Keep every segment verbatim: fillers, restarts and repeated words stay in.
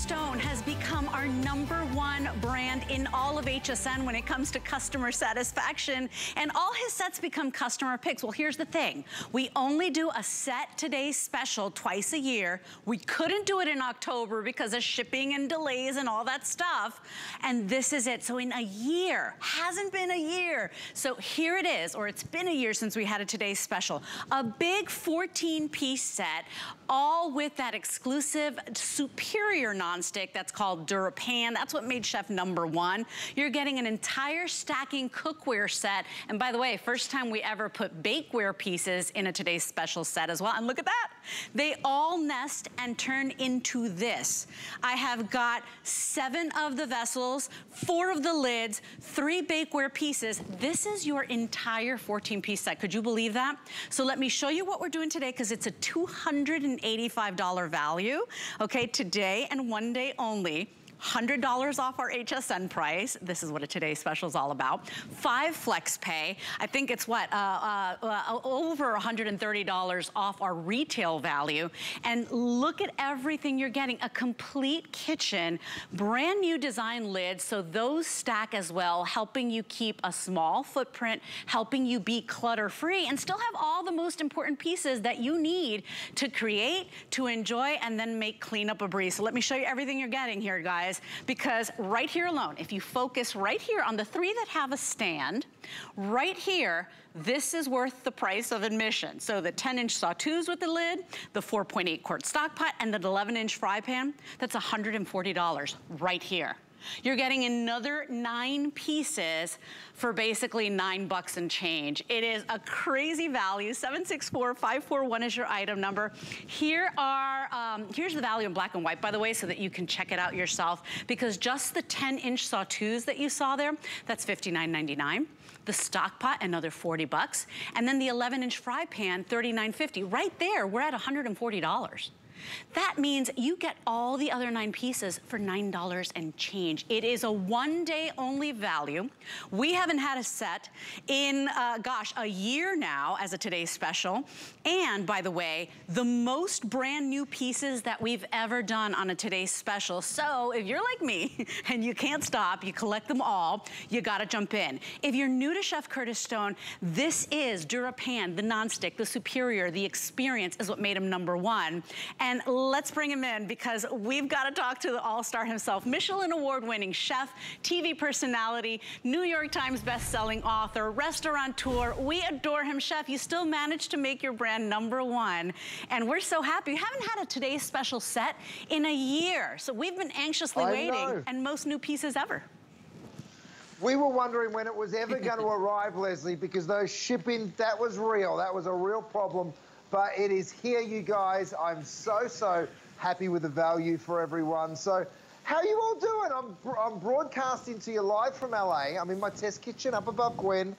Stone has become our number one brand in all of H S N when it comes to customer satisfaction, and all his sets become customer picks. Well, here's the thing. We only do a set today special twice a year. We couldn't do it in October because of shipping and delays and all that stuff, and this is it. So in a year, hasn't been a year. So here it is, or it's been a year since we had a today's special. A big fourteen-piece set, all with that exclusive superior nonstick that's called DuraPan. That's what made Chef number one. You're getting an entire stacking cookware set. And by the way, first time we ever put bakeware pieces in a today's special set as well. And look at that. They all nest and turn into this. I have got seven of the vessels, four of the lids, three bakeware pieces. This is your entire fourteen-piece set. Could you believe that? So let me show you what we're doing today because it's a two hundred eighty-five dollar value, okay, today and one day only. one hundred dollars off our H S N price. This is what a Today Special is all about. Five flex pay. I think it's what, uh, uh, uh, over one hundred thirty dollars off our retail value. And look at everything you're getting. A complete kitchen, brand new design lids, so those stack as well, helping you keep a small footprint, helping you be clutter-free, and still have all the most important pieces that you need to create, to enjoy, and then make cleanup a breeze. So let me show you everything you're getting here, guys. Because right here alone, if you focus right here on the three that have a stand, right here, this is worth the price of admission. So the ten inch sauteuse with the lid, the four point eight quart stock pot, and the eleven inch fry pan, that's one hundred forty dollars right here. You're getting another nine pieces for basically nine bucks and change. It is a crazy value. seven six four, five four one is your item number. Here are, um, here's the value in black and white, by the way, so that you can check it out yourself, because just the ten inch sauteuse that you saw there, that's fifty-nine ninety-nine. The stock pot, another forty bucks. And then the eleven inch fry pan, thirty-nine fifty. Right there, we're at one hundred forty dollars. That means you get all the other nine pieces for nine dollars and change. It is a one-day only value. We haven't had a set in, uh, gosh, a year now as a today's special. And by the way, the most brand new pieces that we've ever done on a today's special. So if you're like me and you can't stop, you collect them all, you gotta jump in. If you're new to Chef Curtis Stone, this is DuraPan, the nonstick, the superior, the experience is what made him number one. And And let's bring him in because we've got to talk to the all-star himself, Michelin award-winning chef, T V personality, New York Times best-selling author, restaurateur. We adore him, Chef. You still managed to make your brand number one. And we're so happy. You haven't had a Today's Special set in a year. So we've been anxiously I waiting know. And most new pieces ever. We were wondering when it was ever going to arrive, Lesley, because those shipping, that was real. That was a real problem. But it is here, you guys. I'm so, so happy with the value for everyone. So how are you all doing? I'm, I'm broadcasting to you live from L A. I'm in my test kitchen up above Gwen.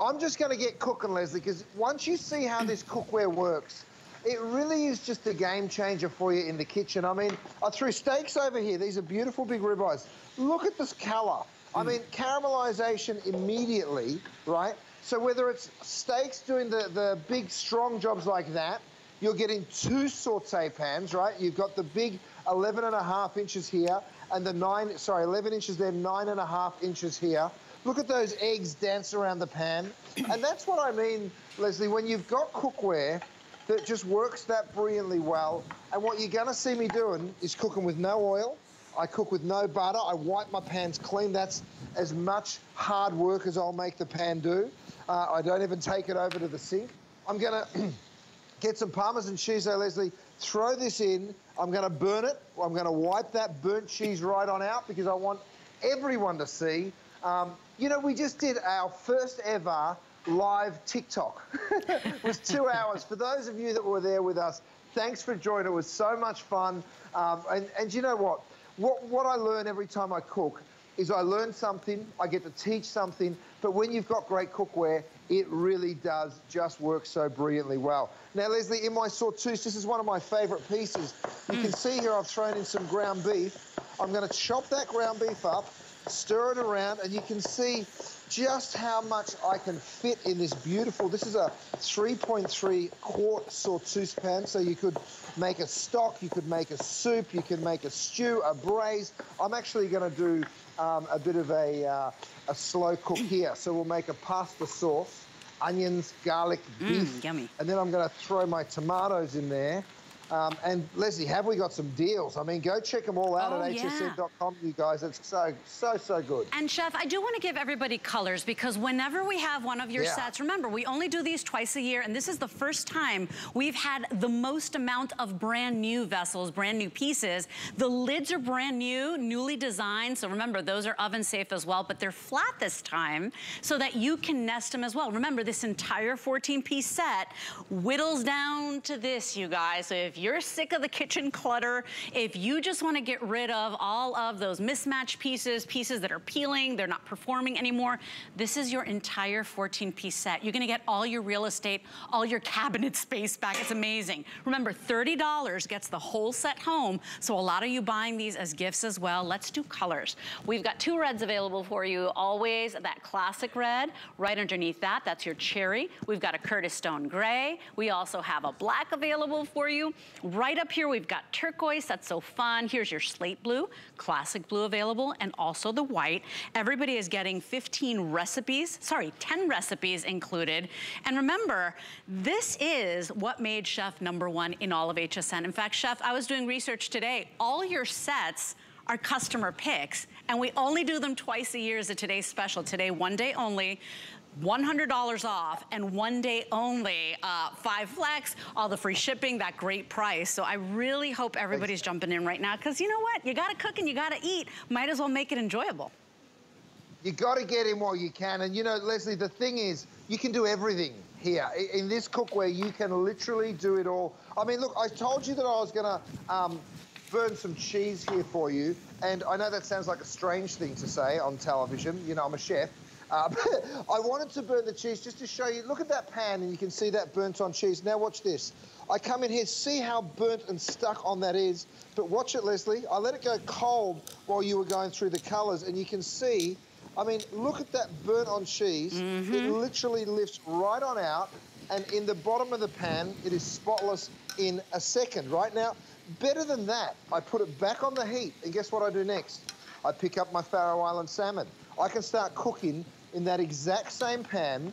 I'm just going to get cooking, Lesley, because once you see how this cookware works, it really is just a game changer for you in the kitchen. I mean, I threw steaks over here. These are beautiful big ribeyes. Look at this color. I mean, caramelization immediately, right? So whether it's steaks doing the, the big, strong jobs like that, you're getting two sauté pans, right? You've got the big eleven and a half inches here and the nine, sorry, eleven inches there, nine and a half inches here. Look at those eggs dance around the pan. And that's what I mean, Lesley, when you've got cookware that just works that brilliantly well. And what you're gonna see me doing is cooking with no oil. I cook with no butter. I wipe my pans clean. That's as much hard work as I'll make the pan do. Uh, I don't even take it over to the sink. I'm gonna get some Parmesan cheese though, Lesley, throw this in, I'm gonna burn it, I'm gonna wipe that burnt cheese right on out because I want everyone to see. Um, you know, we just did our first ever live TikTok. It was two hours. For those of you that were there with us, thanks for joining, it was so much fun. Um, and, and you know what? what, what I learn every time I cook is I learn something, I get to teach something, but when you've got great cookware, it really does just work so brilliantly well. Now, Lesley, in my sauteuse, this is one of my favorite pieces. You mm. can see here I've thrown in some ground beef. I'm gonna chop that ground beef up. stir it around, and you can see just how much I can fit in this beautiful, this is a three point three quart sauteuse pan, so you could make a stock, you could make a soup, you can make a stew, a braise. I'm actually gonna do um, a bit of a, uh, a slow cook here. So we'll make a pasta sauce, onions, garlic, mm, beef. Yummy. And then I'm gonna throw my tomatoes in there. Um, and Lesley, have we got some deals? I mean, go check them all out oh, at yeah. H S N dot com, you guys. It's so, so, so good. And Chef, I do want to give everybody colors, because whenever we have one of your yeah. sets, remember, we only do these twice a year, and this is the first time we've had the most amount of brand new vessels, brand new pieces. The lids are brand new, newly designed, so remember, those are oven safe as well, but they're flat this time so that you can nest them as well. Remember, this entire fourteen piece set whittles down to this, you guys. So if you're sick of the kitchen clutter, if you just want to get rid of all of those mismatched pieces, pieces that are peeling, they're not performing anymore, this is your entire fourteen piece set. You're going to get all your real estate, all your cabinet space back. It's amazing. Remember, thirty dollars gets the whole set home, so a lot of you buying these as gifts as well. Let's do colors. We've got two reds available for you always. That classic red, right underneath that, that's your cherry. We've got a Curtis Stone gray. We also have a black available for you. Right up here, we've got turquoise. That's so fun. Here's your slate blue, classic blue available, and also the white. Everybody is getting fifteen recipes, sorry, ten recipes included. And remember, this is what made Chef number one in all of H S N. In fact, Chef, I was doing research today. All your sets are customer picks, and we only do them twice a year as a today's special. Today, one day only. one hundred dollars off and one day only, uh, five flex, all the free shipping, that great price. So I really hope everybody's jumping in right now, because you know what? You gotta cook and you gotta eat. Might as well make it enjoyable. You gotta get in while you can. And you know, Lesley, the thing is, you can do everything here. In this cookware, you can literally do it all. I mean, look, I told you that I was gonna um, burn some cheese here for you. And I know that sounds like a strange thing to say on television. You know, I'm a chef. Uh, but I wanted to burn the cheese just to show you. Look at that pan, and you can see that burnt on cheese. Now watch this. I come in here, see how burnt and stuck on that is. But watch it, Lesley. I let it go cold while you were going through the colours, and you can see, I mean, look at that burnt on cheese. Mm-hmm. It literally lifts right on out, and in the bottom of the pan, it is spotless in a second. Right now, better than that, I put it back on the heat, and guess what I do next? I pick up my Faroe Island salmon. I can start cooking in that exact same pan.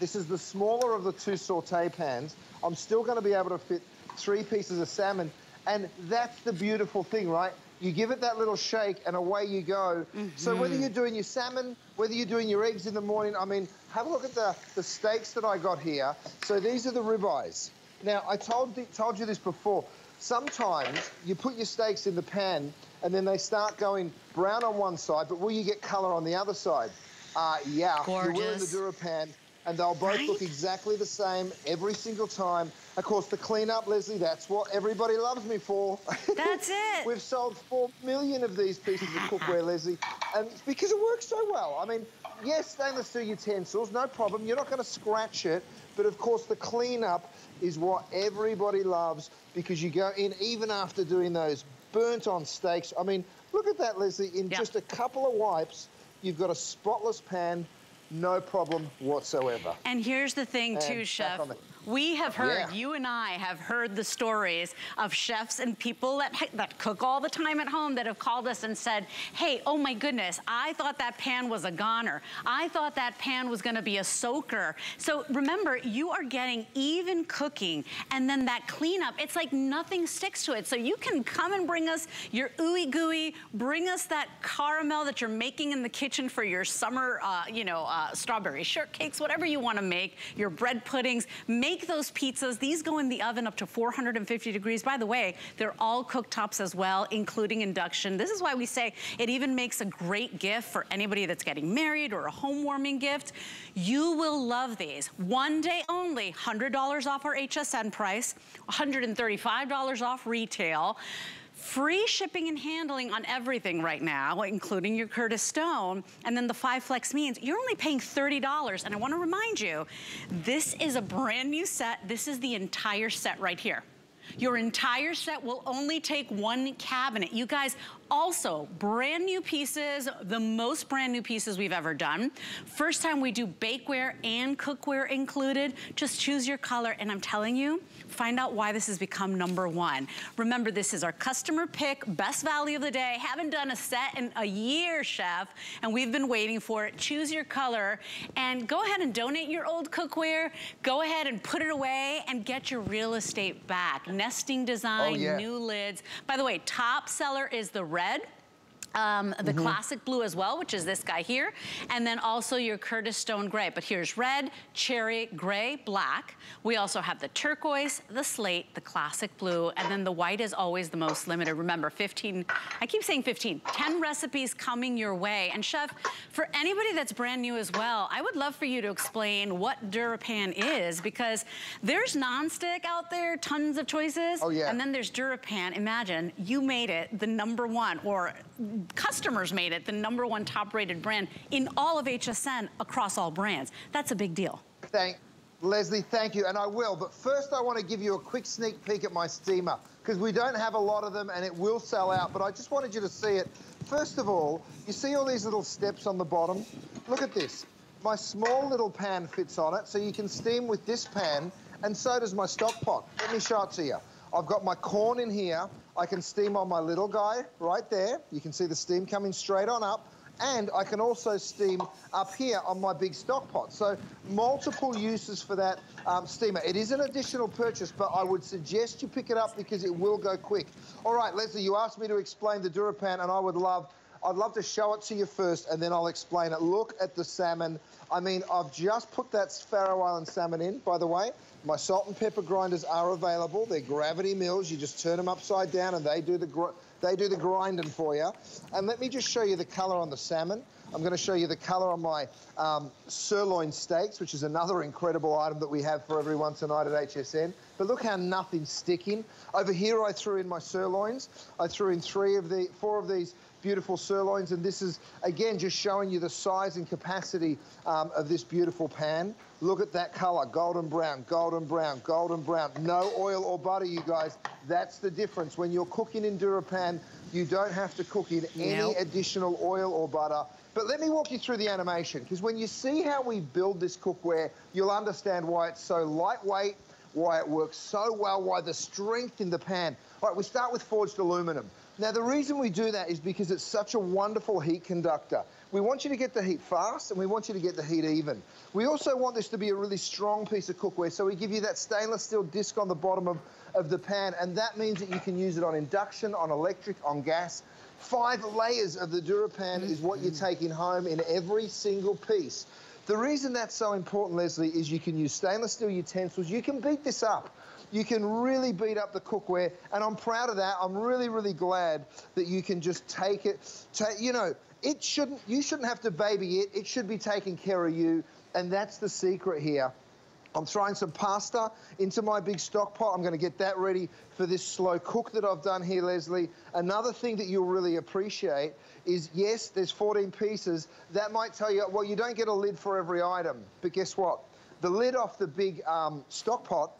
This is the smaller of the two saute pans. I'm still gonna be able to fit three pieces of salmon, and that's the beautiful thing, right? You give it that little shake and away you go. Mm-hmm. So whether you're doing your salmon, whether you're doing your eggs in the morning, I mean, have a look at the, the steaks that I got here. So these are the ribeyes. Now, I told, the, told you this before. Sometimes you put your steaks in the pan and then they start going brown on one side, but will you get color on the other side? Uh, yeah, you will in the DuraPan, and they'll both right? look exactly the same every single time. Of course, the cleanup, Lesley, that's what everybody loves me for. That's it. We've sold four million of these pieces of cookware, Lesley, and it's because it works so well. I mean, yes, stainless steel utensils, no problem. You're not going to scratch it, but of course, the cleanup is what everybody loves, because you go in even after doing those burnt-on steaks. I mean, look at that, Lesley. In yeah. just a couple of wipes, you've got a spotless pan, no problem whatsoever. And here's the thing and too, Chef. We have heard, yeah. you and I have heard the stories of chefs and people that, that cook all the time at home that have called us and said, hey, oh my goodness, I thought that pan was a goner. I thought that pan was gonna be a soaker. So remember, you are getting even cooking, and then that cleanup, it's like nothing sticks to it. So you can come and bring us your ooey gooey, bring us that caramel that you're making in the kitchen for your summer, uh, you know, uh, strawberry shortcakes, whatever you wanna make, your bread puddings, make those pizzas. These go in the oven up to four hundred fifty degrees. By the way, they're all cooktops as well, including induction. This is why we say it even makes a great gift for anybody that's getting married or a home warming gift. You will love these. One day only, one hundred dollars off our H S N price, one hundred thirty-five dollars off retail. Free shipping and handling on everything right now, including your Curtis Stone, and then the five flex means you're only paying thirty dollars. And I want to remind you, this is a brand new set. This is the entire set right here. Your entire set will only take one cabinet. You guys, Also, brand new pieces, the most brand new pieces we've ever done. First time we do bakeware and cookware included. Just choose your color, and I'm telling you, find out why this has become number one. Remember, this is our customer pick, best value of the day. Haven't done a set in a year, chef, and we've been waiting for it. Choose your color, and go ahead and donate your old cookware. Go ahead and put it away and get your real estate back. Nesting design, oh, yeah. New lids. By the way, top seller is the red, um, the mm-hmm. classic blue as well, which is this guy here, and then also your Curtis Stone gray. But here's red, cherry, gray, black. We also have the turquoise, the slate, the classic blue, and then the white is always the most limited. Remember, fifteen, I keep saying fifteen, ten recipes coming your way. And chef, for anybody that's brand new as well, I would love for you to explain what DuraPan is, because there's nonstick out there, tons of choices. Oh, yeah. And then there's DuraPan. Imagine you made it the number one, or customers made it the number one top rated brand in all of H S N across all brands. That's a big deal. Thank Lesley, thank you, and I will. But first I want to give you a quick sneak peek at my steamer, because we don't have a lot of them and it will sell out, but I just wanted you to see it. First of all, you see all these little steps on the bottom? Look at this. My small little pan fits on it, so you can steam with this pan, and so does my stock pot. Let me show it to you. I've got my corn in here. I can steam on my little guy right there. You can see the steam coming straight on up. And I can also steam up here on my big stock pot. So multiple uses for that um, steamer. It is an additional purchase, but I would suggest you pick it up because it will go quick. All right, Lesley, you asked me to explain the DuraPan, and I would love, I'd love to show it to you first, and then I'll explain it. Look at the salmon. I mean, I've just put that Faroe Island salmon in, by the way. My salt and pepper grinders are available. They're gravity mills. You just turn them upside down and they do the gr they do the grinding for you. And let me just show you the color on the salmon. I'm going to show you the color on my um, sirloin steaks, which is another incredible item that we have for everyone tonight at H S N. But look how nothing's sticking. Over here, I threw in my sirloins. I threw in three of the, four of these beautiful sirloins. And this is, again, just showing you the size and capacity um, of this beautiful pan. Look at that color, golden brown, golden brown, golden brown. No oil or butter, you guys. That's the difference. When you're cooking in DuraPan, you don't have to cook in any nope. additional oil or butter. But let me walk you through the animation, because when you see how we build this cookware, you'll understand why it's so lightweight, why it works so well, why the strength in the pan. All right, we start with forged aluminum. Now, the reason we do that is because it's such a wonderful heat conductor. We want you to get the heat fast, and we want you to get the heat even. We also want this to be a really strong piece of cookware, so we give you that stainless steel disc on the bottom of, of the pan, and that means that you can use it on induction, on electric, on gas. Five layers of the DuraPan mm-hmm. is what you're taking home in every single piece. The reason that's so important, Lesley, is you can use stainless steel utensils. You can beat this up. You can really beat up the cookware, and I'm proud of that. I'm really, really glad that you can just take it, take, you know, it shouldn't, you shouldn't have to baby it. It should be taking care of you, and that's the secret here. I'm throwing some pasta into my big stock pot. I'm going to get that ready for this slow cook that I've done here, Lesley. Another thing that you'll really appreciate is, yes, there's fourteen pieces. That might tell you, well, you don't get a lid for every item, but guess what? The lid off the big um, stock pot,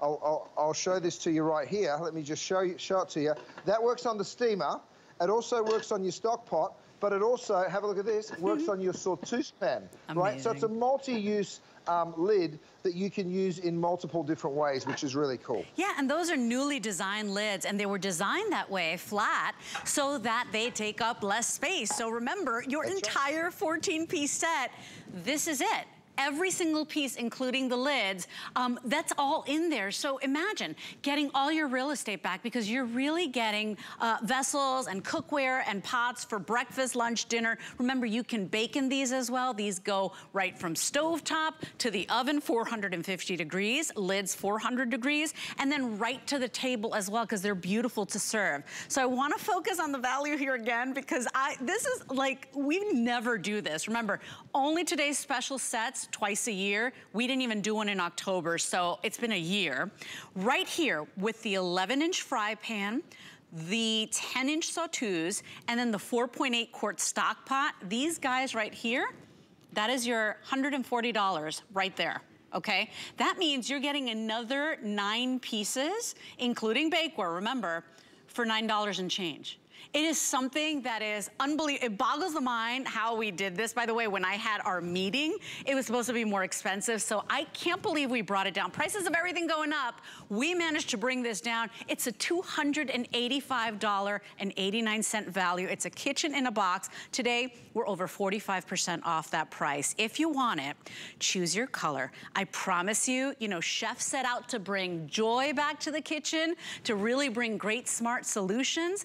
I'll, I'll, I'll show this to you right here. Let me just show, you, show it to you. That works on the steamer. It also works on your stock pot, but it also, have a look at this, works on your sauteuse pan, right? So it's a multi-use um, lid that you can use in multiple different ways, which is really cool. Yeah, and those are newly designed lids, and they were designed that way, flat, so that they take up less space. So remember, your That's entire fourteen-piece right. set, this is it. Every single piece, including the lids, um, that's all in there. So imagine getting all your real estate back, because you're really getting uh, vessels and cookware and pots for breakfast, lunch, dinner. Remember, you can bake in these as well. These go right from stovetop to the oven, four hundred fifty degrees, lids four hundred degrees, and then right to the table as well, because they're beautiful to serve. So I want to focus on the value here again, because I this is like, we never do this. Remember, only today's special sets, twice a year. We didn't even do one in October, so it's been a year. Right here with the eleven inch fry pan, the ten inch sauteuse, and then the four point eight quart stock pot. These guys right here, that is your one hundred forty dollars right there. Okay, that means you're getting another nine pieces, including bakeware, remember, for nine dollars and change. It is something that is unbelievable. It boggles the mind how we did this. By the way, when I had our meeting, it was supposed to be more expensive, so I can't believe we brought it down. Prices of everything going up, we managed to bring this down. It's a two hundred eighty-five dollars and eighty-nine cents value. It's a kitchen in a box. Today, we're over forty-five percent off that price. If you want it, choose your color. I promise you, you know, chefs set out to bring joy back to the kitchen, to really bring great, smart solutions.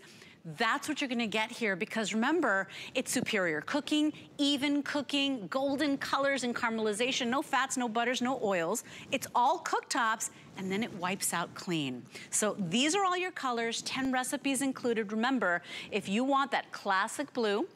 That's what you're gonna get here, because remember, it's superior cooking, even cooking, golden colors and caramelization, no fats, no butters, no oils. It's all cooktops, and then it wipes out clean. So these are all your colors, ten recipes included. Remember, if you want that classic blue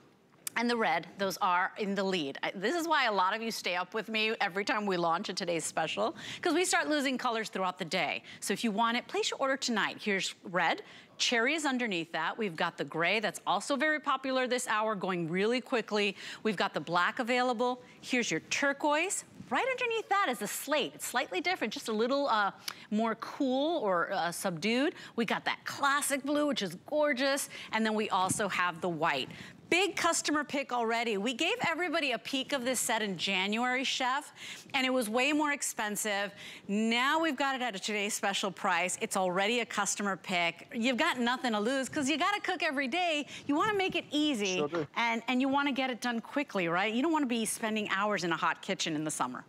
and the red, those are in the lead. I, this is why a lot of you stay up with me every time we launch a Today's Special, because we start losing colors throughout the day. So if you want it, place your order tonight. Here's red. Cherry is underneath that. We've got the gray that's also very popular this hour, going really quickly. We've got the black available. Here's your turquoise. Right underneath that is the slate. It's slightly different, just a little uh, more cool or uh, subdued. We got that classic blue, which is gorgeous. And then we also have the white. Big customer pick already. We gave everybody a peek of this set in January, Chef, and it was way more expensive. Now we've got it at a Today's Special price. It's already a customer pick. You've got nothing to lose, because you got to cook every day. You want to make it easy, sure do. and, and you want to get it done quickly, right? You don't want to be spending hours in a hot kitchen in the summer.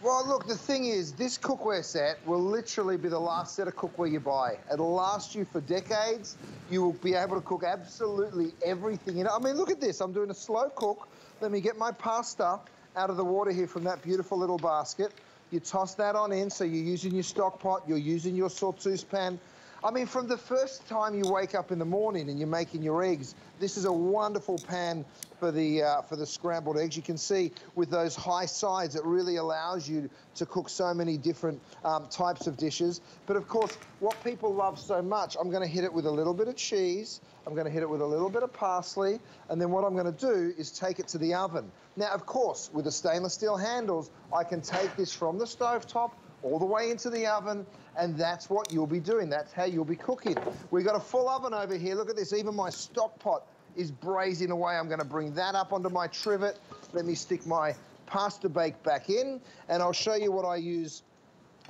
Well, look, the thing is, this cookware set will literally be the last set of cookware you buy. It'll last you for decades. You will be able to cook absolutely everything. You know, I mean, look at this. I'm doing a slow cook. Let me get my pasta out of the water here from that beautiful little basket. You toss that on in, so you're using your stock pot, you're using your sauteuse pan. I mean, from the first time you wake up in the morning and you're making your eggs, this is a wonderful pan for the uh, for the scrambled eggs. You can see with those high sides, it really allows you to cook so many different um, types of dishes. But of course, what people love so much, I'm gonna hit it with a little bit of cheese, I'm gonna hit it with a little bit of parsley, and then what I'm gonna do is take it to the oven. Now, of course, with the stainless steel handles, I can take this from the stovetop all the way into the oven, and that's what you'll be doing. That's how you'll be cooking. We've got a full oven over here. Look at this. Even my stock pot is braising away. I'm going to bring that up onto my trivet. Let me stick my pasta bake back in, and I'll show you what I use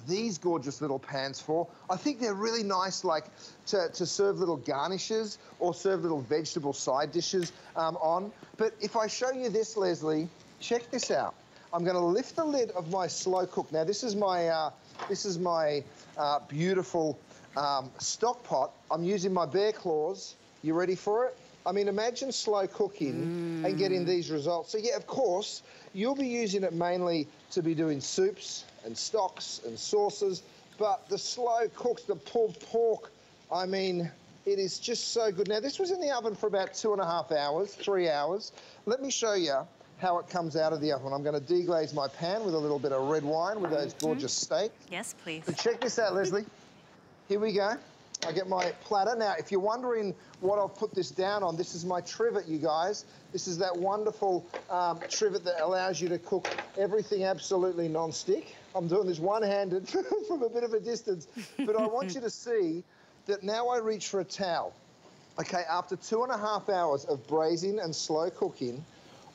these gorgeous little pans for. I think they're really nice, like, to, to serve little garnishes or serve little vegetable side dishes um, on. But if I show you this, Lesley, check this out. I'm going to lift the lid of my slow cook. Now, this is my uh, this is my uh, beautiful um, stock pot. I'm using my bear claws. You ready for it? I mean, imagine slow cooking mm. and getting these results. So, yeah, of course, you'll be using it mainly to be doing soups and stocks and sauces. But the slow cooks, the pulled pork, I mean, it is just so good. Now, this was in the oven for about two and a half hours, three hours. Let me show you how it comes out of the oven. I'm going to deglaze my pan with a little bit of red wine with those gorgeous steaks. Yes, please. So check this out, Lesley. Here we go. I get my platter. Now, if you're wondering what I've put this down on, this is my trivet, you guys. This is that wonderful um, trivet that allows you to cook everything absolutely non-stick. I'm doing this one-handed from a bit of a distance, but I want you to see that now I reach for a towel. Okay, after two and a half hours of braising and slow cooking,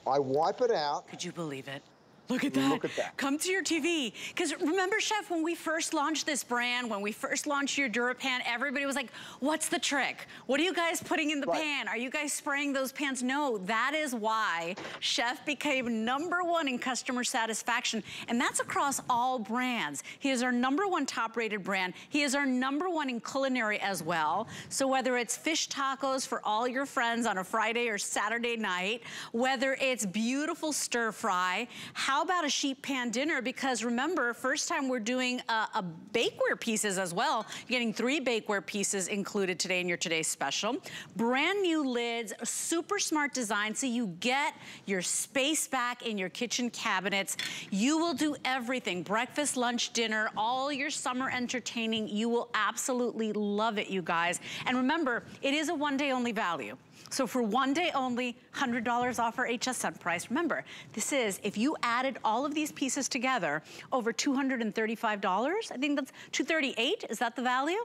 I wipe it out. Could you believe it? Look at that. Look at that. Come to your T V. Because remember, Chef, when we first launched this brand, when we first launched your DuraPan, everybody was like, what's the trick? What are you guys putting in the right. pan? Are you guys spraying those pans? No, that is why Chef became number one in customer satisfaction. And that's across all brands. He is our number one top rated brand. He is our number one in culinary as well. So whether it's fish tacos for all your friends on a Friday or Saturday night, whether it's beautiful stir fry, how How about a sheet pan dinner? Because remember, first time we're doing uh, a bakeware pieces as well. You're getting three bakeware pieces included today in your Today's Special. Brand new lids, super smart design, so you get your space back in your kitchen cabinets. You will do everything, breakfast, lunch, dinner, all your summer entertaining. You will absolutely love it, you guys. And remember, it is a one day only value. So for one day only, one hundred dollars off our H S N price. Remember, this is, if you added all of these pieces together, over two hundred thirty-five dollars. I think that's two hundred thirty-eight dollars. Is that the value?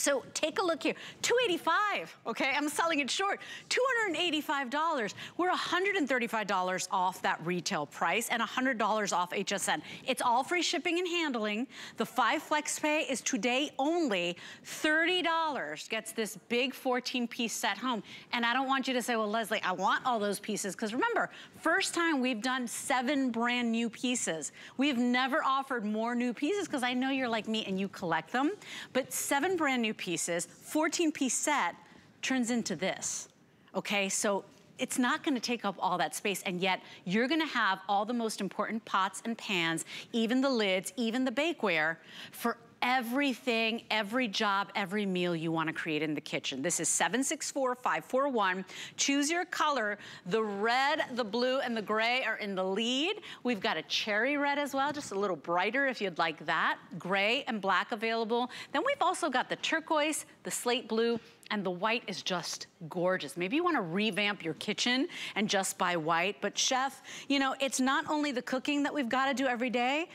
So take a look here, two eighty-five, okay? I'm selling it short, two hundred eighty-five dollars. We're one hundred thirty-five dollars off that retail price and one hundred dollars off H S N. It's all free shipping and handling. The five flex pay is today only thirty dollars. Gets this big fourteen piece set home. And I don't want you to say, well, Leslie, I want all those pieces. Because remember, first time we've done seven brand new pieces. We've never offered more new pieces because I know you're like me and you collect them. But seven brand new pieces, fourteen piece set turns into this, okay? So it's not gonna take up all that space, and yet you're gonna have all the most important pots and pans, even the lids, even the bakeware, for everything, every job, every meal you wanna create in the kitchen. This is seven six four, five four one. Choose your color. The red, the blue, and the gray are in the lead. We've got a cherry red as well, just a little brighter if you'd like that. Gray and black available. Then we've also got the turquoise, the slate blue, and the white is just gorgeous. Maybe you wanna revamp your kitchen and just buy white, but chef, you know, it's not only the cooking that we've gotta do every day,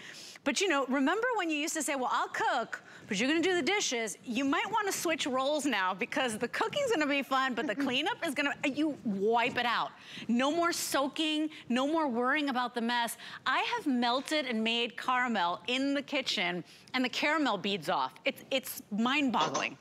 but you know, remember when you used to say, well, I'll cook, but you're gonna do the dishes. You might wanna switch roles now because the cooking's gonna be fun, but the cleanup is gonna, you wipe it out. No more soaking, no more worrying about the mess. I have melted and made caramel in the kitchen and the caramel beads off. It's, it's mind boggling.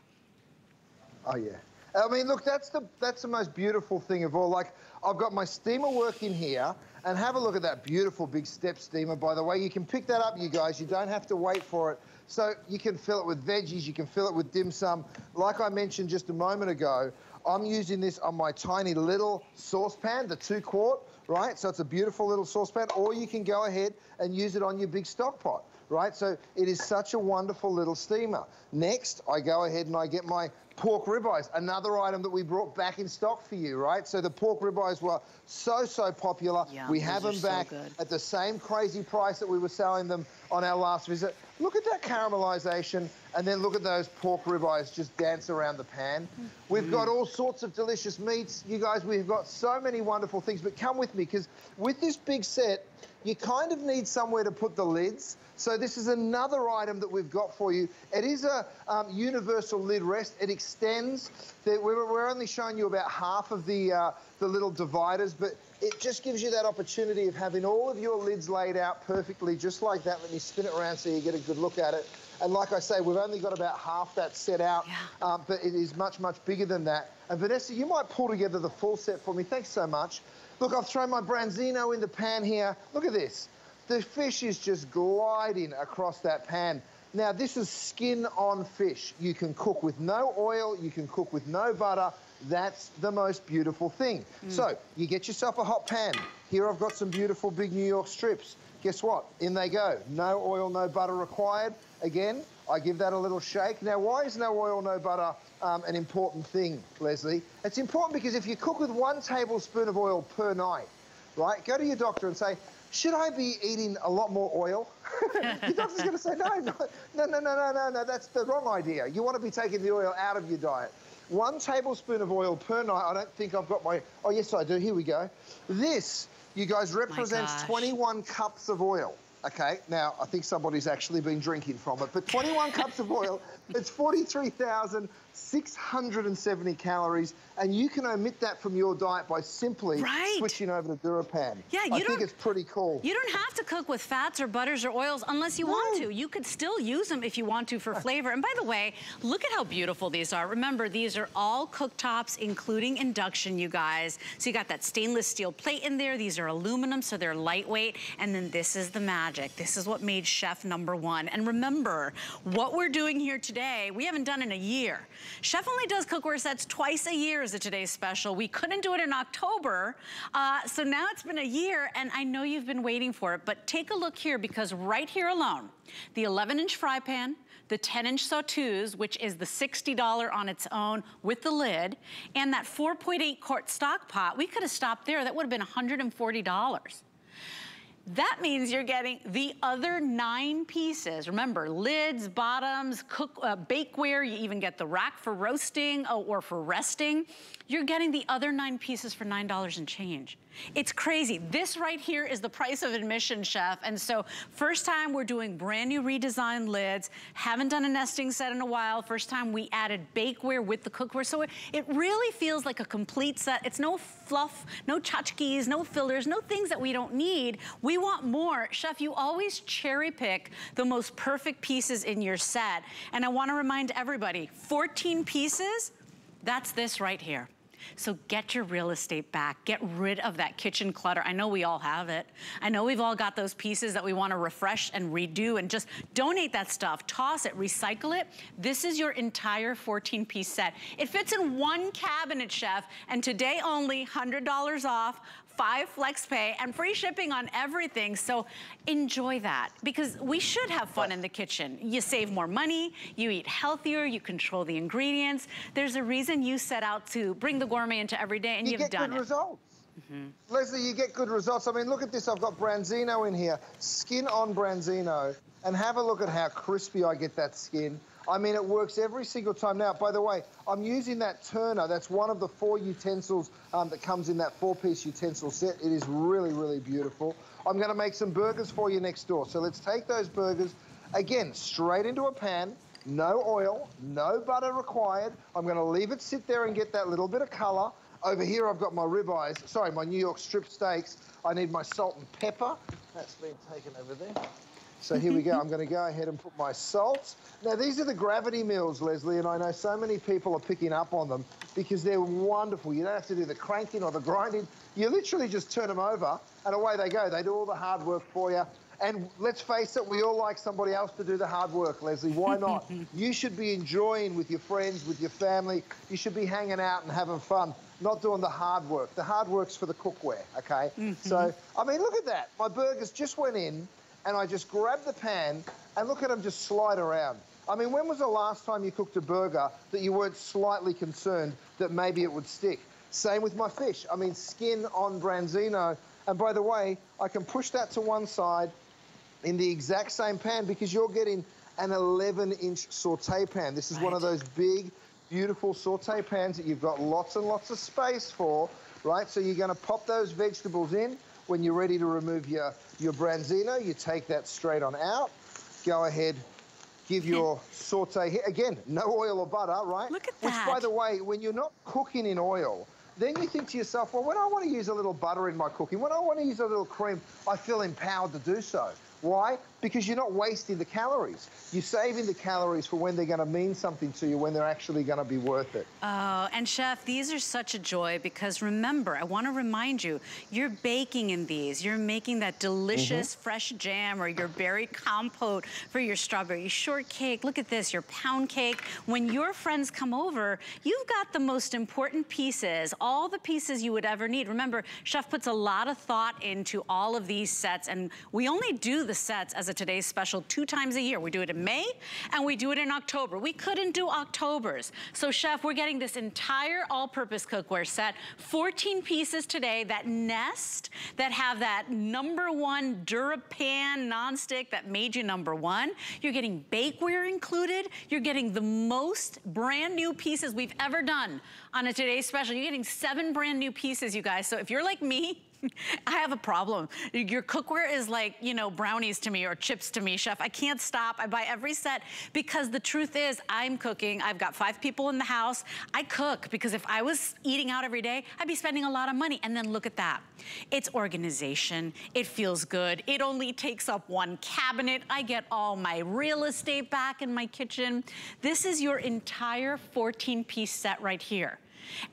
Oh yeah. I mean, look, that's the that's the most beautiful thing of all. Like, I've got my steamer working here, and have a look at that beautiful big step steamer, by the way. You can pick that up, you guys. You don't have to wait for it. So you can fill it with veggies, you can fill it with dim sum. Like I mentioned just a moment ago, I'm using this on my tiny little saucepan, the two quart, right? So it's a beautiful little saucepan, or you can go ahead and use it on your big stock pot. Right, so it is such a wonderful little steamer. Next, I go ahead and I get my pork ribeyes, another item that we brought back in stock for you, right? So the pork ribeyes were so, so popular. Yeah, we have them back so at the same crazy price that we were selling them on our last visit. Look at that caramelization, and then look at those pork ribeyes just dance around the pan. Mm. We've got all sorts of delicious meats. You guys, we've got so many wonderful things, but come with me, because with this big set, you kind of need somewhere to put the lids. So this is another item that we've got for you. It is a um, universal lid rest. It extends. We're only showing you about half of the, uh, the little dividers, but it just gives you that opportunity of having all of your lids laid out perfectly, just like that. Let me spin it around so you get a good look at it. And like I say, we've only got about half that set out, yeah. um, but it is much, much bigger than that. And Vanessa, you might pull together the full set for me. Thanks so much. Look, I've thrown my branzino in the pan here. Look at this. The fish is just gliding across that pan. Now, this is skin-on fish. You can cook with no oil. You can cook with no butter. That's the most beautiful thing. Mm. So you get yourself a hot pan. Here I've got some beautiful big New York strips. Guess what? In they go. No oil, no butter required. Again, I give that a little shake. Now, why is no oil, no butter um, an important thing, Leslie? It's important because if you cook with one tablespoon of oil per night, right, go to your doctor and say, should I be eating a lot more oil? Your doctor's going to say, no, no, no, no, no, no, no, that's the wrong idea. You want to be taking the oil out of your diet. One tablespoon of oil per night. I don't think I've got my, oh, yes, I do. Here we go. This, you guys, represents twenty-one cups of oil. Okay, now I think somebody's actually been drinking from it, but twenty-one cups of oil, it's forty-three thousand six hundred seventy calories, and you can omit that from your diet by simply right. switching over to DuraPan. Yeah, you I don't, think it's pretty cool. You don't have to cook with fats or butters or oils unless you no. want to. You could still use them if you want to for flavor. And by the way, look at how beautiful these are. Remember, these are all cooktops, including induction, you guys. So you got that stainless steel plate in there. These are aluminum, so they're lightweight. And then this is the magic. This is what made Chef number one. And remember, what we're doing here today, we haven't done in a year. Chef only does cookware sets twice a year as a today's special. We couldn't do it in October, uh, so now it's been a year, and I know you've been waiting for it, but take a look here, because right here alone, the eleven inch fry pan, the ten inch sauteuse, which is the sixty dollars on its own with the lid, and that four point eight quart stock pot, we could have stopped there. That would have been one hundred forty dollars. That means you're getting the other nine pieces. Remember, lids, bottoms, cook, uh, bakeware, you even get the rack for roasting or for resting. you're getting the other nine pieces for nine dollars and change. It's crazy. This right here is the price of admission, chef. And so first time we're doing brand new redesigned lids. Haven't done a nesting set in a while. First time we added bakeware with the cookware. So it, it really feels like a complete set. It's no fluff, no tchotchkes, no fillers, no things that we don't need. We want more. Chef, you always cherry pick the most perfect pieces in your set. And I want to remind everybody, fourteen pieces, that's this right here. So get your real estate back. Get rid of that kitchen clutter. I know we all have it. I know we've all got those pieces that we want to refresh and redo, and just donate that stuff, toss it, recycle it. This is your entire fourteen piece set. It fits in one cabinet, chef, and today only one hundred dollars off, five flex pay, and free shipping on everything. So enjoy that, because we should have fun in the kitchen. You save more money, you eat healthier, you control the ingredients. There's a reason you set out to bring the gourmet into every day, and you you've done it. You get good results. Mm-hmm. Lesley, you get good results. I mean, look at this. I've got branzino in here, skin on branzino, and have a look at how crispy I get that skin. I mean, it works every single time. Now, by the way, I'm using that turner. That's one of the four utensils um, that comes in that four-piece utensil set. It is really, really beautiful. I'm going to make some burgers for you next door. So let's take those burgers, again, straight into a pan. No oil, no butter required. I'm going to leave it sit there and get that little bit of colour. Over here, I've got my ribeyes. Sorry, my New York strip steaks. I need my salt and pepper. That's been taken over there. So here we go. I'm going to go ahead and put my salt. Now, these are the gravity mills, Lesley, and I know so many people are picking up on them because they're wonderful. You don't have to do the cranking or the grinding. You literally just turn them over and away they go. They do all the hard work for you. And let's face it, we all like somebody else to do the hard work, Lesley. Why not? You should be enjoying with your friends, with your family. You should be hanging out and having fun, not doing the hard work. The hard work's for the cookware, okay? So, I mean, look at that. My burgers just went in. And I just grab the pan and look at them just slide around. I mean, when was the last time you cooked a burger that you weren't slightly concerned that maybe it would stick? Same with my fish. I mean, skin on branzino. And by the way, I can push that to one side in the exact same pan because you're getting an eleven inch saute pan. This is right. One of those big, beautiful saute pans that you've got lots and lots of space for, right? So you're gonna pop those vegetables in. When you're ready to remove your, your branzino, you take that straight on out. Go ahead, give your saute here. Again, no oil or butter, right? Look at that. Which, by the way, when you're not cooking in oil, then you think to yourself, well, when I want to use a little butter in my cooking, when I want to use a little cream, I feel empowered to do so. Why? Because you're not wasting the calories. You're saving the calories for when they're going to mean something to you, when they're actually going to be worth it. Oh, and chef, these are such a joy because remember, I want to remind you, you're baking in these. You're making that delicious mm-hmm. fresh jam or your berry compote for your strawberry shortcake. Look at this, your pound cake. When your friends come over, you've got the most important pieces, all the pieces you would ever need. Remember, chef puts a lot of thought into all of these sets, and we only do the sets as a today's special two times a year. We do it in May and we do it in October. We couldn't do October's. So chef, we're getting this entire all-purpose cookware set, fourteen pieces today that nest, that have that number one DuraPan nonstick that made you number one. You're getting bakeware included. You're getting the most brand new pieces we've ever done on a today's special. You're getting seven brand new pieces, you guys. So if you're like me, I have a problem. Your cookware is like, you know, brownies to me or chips to me, chef. I can't stop. I buy every set because the truth is I'm cooking. I've got five people in the house. I cook because if I was eating out every day, I'd be spending a lot of money. And then look at that. It's organization. It feels good. It only takes up one cabinet. I get all my real estate back in my kitchen. This is your entire fourteen piece set right here.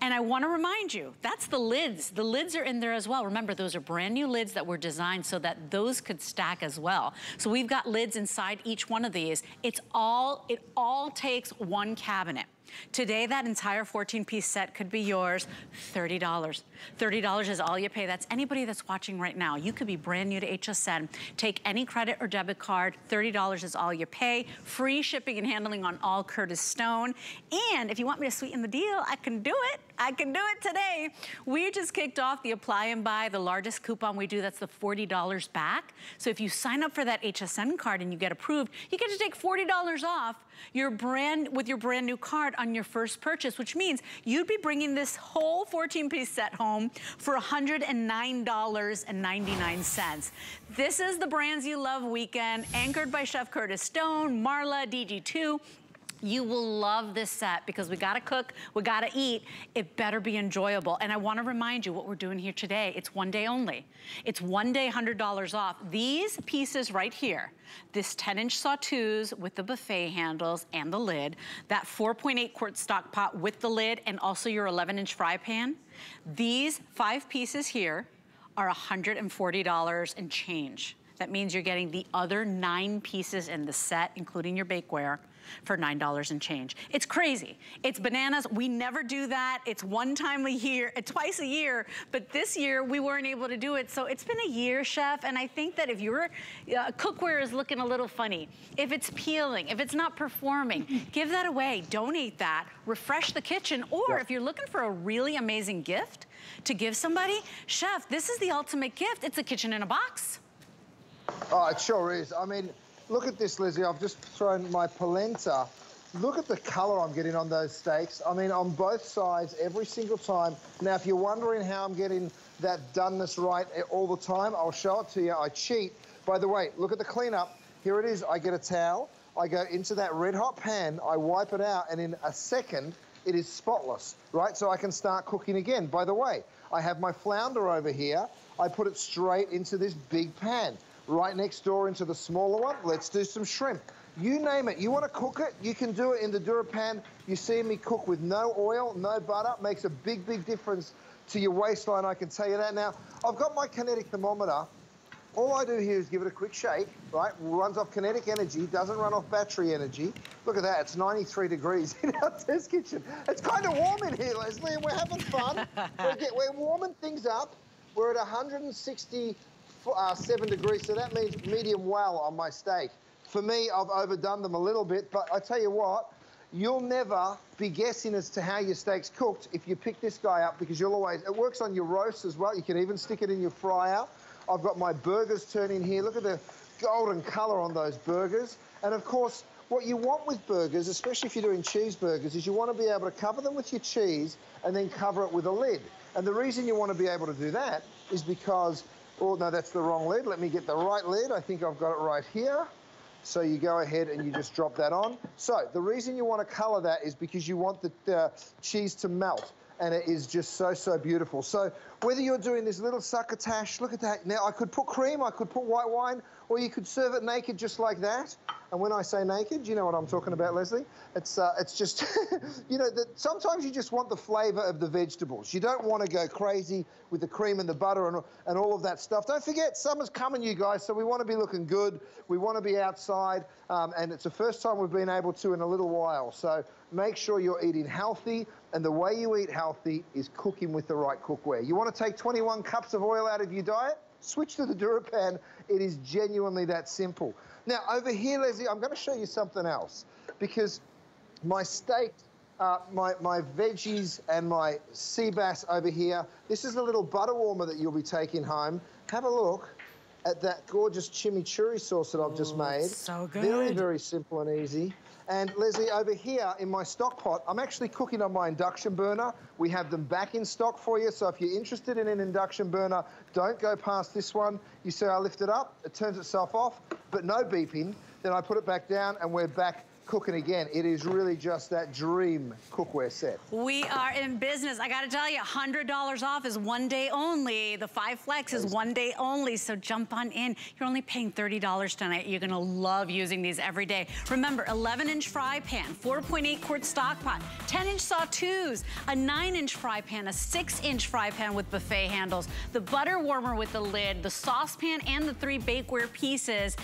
And I want to remind you, that's the lids. The lids are in there as well. Remember, those are brand new lids that were designed so that those could stack as well. So we've got lids inside each one of these. It's all, it all takes one cabinet. Today, that entire fourteen piece set could be yours, thirty dollars. thirty dollars is all you pay. That's anybody that's watching right now. You could be brand new to H S N. Take any credit or debit card. thirty dollars is all you pay. Free shipping and handling on all Curtis Stone. And if you want me to sweeten the deal, I can do it. I can do it today. We just kicked off the Apply and Buy, the largest coupon we do. That's the forty dollars back. So if you sign up for that H S N card and you get approved, you get to take forty dollars off your brand with your brand new card on your first purchase, which means you'd be bringing this whole fourteen piece set home for one hundred nine dollars and ninety-nine cents. This is the Brands You Love Weekend, anchored by Chef Curtis Stone, Marla, D G two. You will love this set because we gotta cook, we gotta eat, it better be enjoyable. And I wanna remind you what we're doing here today, it's one day only. It's one day, one hundred dollars off. These pieces right here, this ten inch sawtooths with the buffet handles and the lid, that four point eight quart stock pot with the lid and also your eleven inch fry pan, these five pieces here are one hundred forty dollars and change. That means you're getting the other nine pieces in the set, including your bakeware, for nine dollars and change. It's crazy. It's bananas. We never do that. It's one time a year, twice a year, but this year we weren't able to do it. So it's been a year, Chef, and I think that if your uh, cookware is looking a little funny, if it's peeling, if it's not performing, give that away, donate that, refresh the kitchen, or yes, if you're looking for a really amazing gift to give somebody, Chef, this is the ultimate gift. It's a kitchen in a box. Oh, it sure is. I mean, look at this, Leslie. I've just thrown my polenta. Look at the colour I'm getting on those steaks. I mean, on both sides, every single time. Now, if you're wondering how I'm getting that doneness right all the time, I'll show it to you. I cheat. By the way, look at the cleanup. Here it is. I get a towel. I go into that red-hot pan. I wipe it out, and in a second, it is spotless, right? So I can start cooking again. By the way, I have my flounder over here. I put it straight into this big pan. Right next door into the smaller one, let's do some shrimp. You name it, you want to cook it, you can do it in the DuraPan. You see me cook with no oil, no butter, makes a big, big difference to your waistline, I can tell you that. Now, I've got my kinetic thermometer. All I do here is give it a quick shake, right? Runs off kinetic energy, doesn't run off battery energy. Look at that, it's ninety-three degrees in our test kitchen. It's kind of warm in here, Leslie, and we're having fun. we're, get, we're warming things up. We're at one hundred sixty Uh, seven degrees, so that means medium well on my steak. For me, I've overdone them a little bit, but I tell you what, you'll never be guessing as to how your steak's cooked if you pick this guy up, because you'll always, it works on your roast as well. You can even stick it in your fryer. I've got my burgers turning here. Look at the golden color on those burgers. And of course, what you want with burgers, especially if you're doing cheeseburgers, is you want to be able to cover them with your cheese and then cover it with a lid. And the reason you want to be able to do that is because, oh, no, that's the wrong lid. Let me get the right lid. I think I've got it right here. So you go ahead and you just drop that on. So the reason you want to color that is because you want the uh, cheese to melt. And it is just so, so beautiful. So whether you're doing this little succotash, look at that. Now, I could put cream, I could put white wine, or you could serve it naked just like that. And when I say naked, you know what I'm talking about, Leslie? It's uh, it's just, you know, that sometimes you just want the flavour of the vegetables. You don't want to go crazy with the cream and the butter and, and all of that stuff. Don't forget, summer's coming, you guys, so we want to be looking good. We want to be outside, um, and it's the first time we've been able to in a little while. So make sure you're eating healthy, and the way you eat healthy is cooking with the right cookware. You want to take twenty-one cups of oil out of your diet? Switch to the DuraPan. It is genuinely that simple. Now, over here, Leslie, I'm going to show you something else, because my steak, uh, my, my veggies and my sea bass over here, this is a little butter warmer that you'll be taking home. Have a look at that gorgeous chimichurri sauce that I've just made. So good. Very, very simple and easy. And Leslie, over here in my stock pot, I'm actually cooking on my induction burner. We have them back in stock for you, so if you're interested in an induction burner, don't go past this one. You see I lift it up, it turns itself off, but no beeping. Then I put it back down and we're back cooking again. It is really just that dream cookware set. We are in business. I gotta tell you, one hundred dollars off is one day only. The five flex is one day only, so jump on in. You're only paying thirty dollars tonight. You're gonna love using these every day. Remember, eleven inch fry pan, four point eight quart stock pot, ten inch sawtooths, a nine inch fry pan, a six inch fry pan with buffet handles, the butter warmer with the lid, the saucepan, and the three bakeware pieces.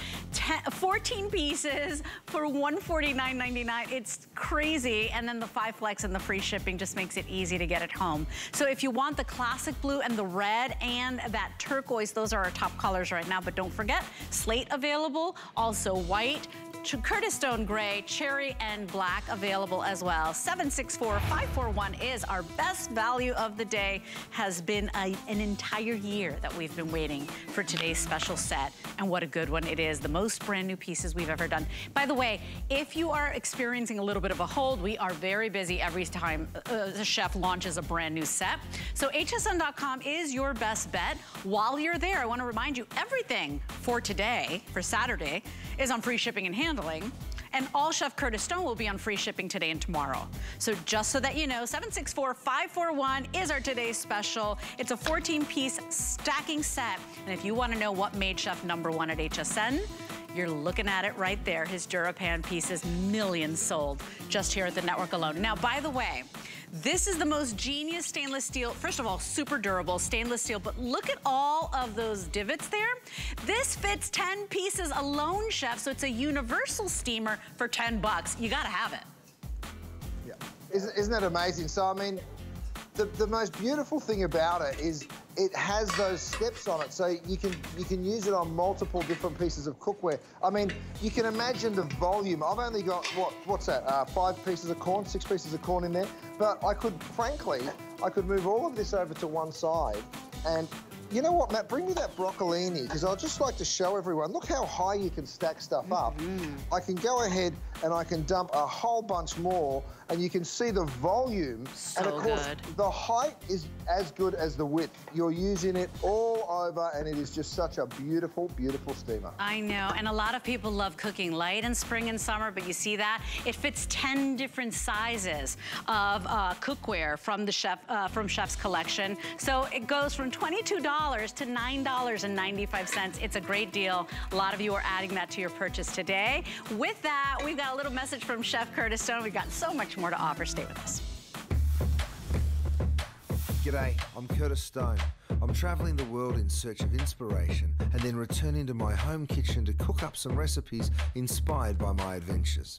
fourteen pieces for one hundred forty-nine dollars. nine ninety-nine. It's crazy. And then the five flex and the free shipping just makes it easy to get it home. So if you want the classic blue and the red and that turquoise, those are our top colors right now. But don't forget, slate available, also white, Curtis Stone Gray, Cherry and Black available as well. seven six four, five four one is our best value of the day. Has been a, an entire year that we've been waiting for today's special set. And what a good one it is. The most brand new pieces we've ever done. By the way, if you are experiencing a little bit of a hold, we are very busy every time uh, the chef launches a brand new set. So H S N dot com is your best bet. While you're there, I want to remind you, everything for today, for Saturday, is on free shipping and handling. And all Chef Curtis Stone will be on free shipping today and tomorrow. So just so that you know, seven six four, five four one is our today's special. It's a fourteen-piece stacking set. And if you want to know what made Chef number one at H S N, you're looking at it right there. His DuraPan pieces, millions sold just here at the network alone. Now, by the way, this is the most genius stainless steel. First of all, super durable stainless steel, but look at all of those divots there. This fits ten pieces alone, Chef, so it's a universal steamer for ten bucks. You gotta have it. Yeah, isn't, isn't that amazing? So, I mean, the, the most beautiful thing about it is it has those steps on it, so you can you can use it on multiple different pieces of cookware. I mean, you can imagine the volume. I've only got, what, what's that, uh, five pieces of corn, six pieces of corn in there, but I could, frankly, I could move all of this over to one side, and you know what, Matt, bring me that broccolini, because I'd just like to show everyone, look how high you can stack stuff up. Mm-hmm. I can go ahead and I can dump a whole bunch more, and you can see the volume. So and of course, good. The height is as good as the width. You're using it all over, and it is just such a beautiful, beautiful steamer. I know, and a lot of people love cooking light in spring and summer, but you see that? It fits ten different sizes of uh, cookware from the chef uh, from Chef's collection. So it goes from twenty-two dollars to nine ninety-five. It's a great deal. A lot of you are adding that to your purchase today. With that, we've got a little message from Chef Curtis Stone. We've got so much more to offer. Stay with us. G'day, I'm Curtis Stone. I'm traveling the world in search of inspiration and then returning to my home kitchen to cook up some recipes inspired by my adventures.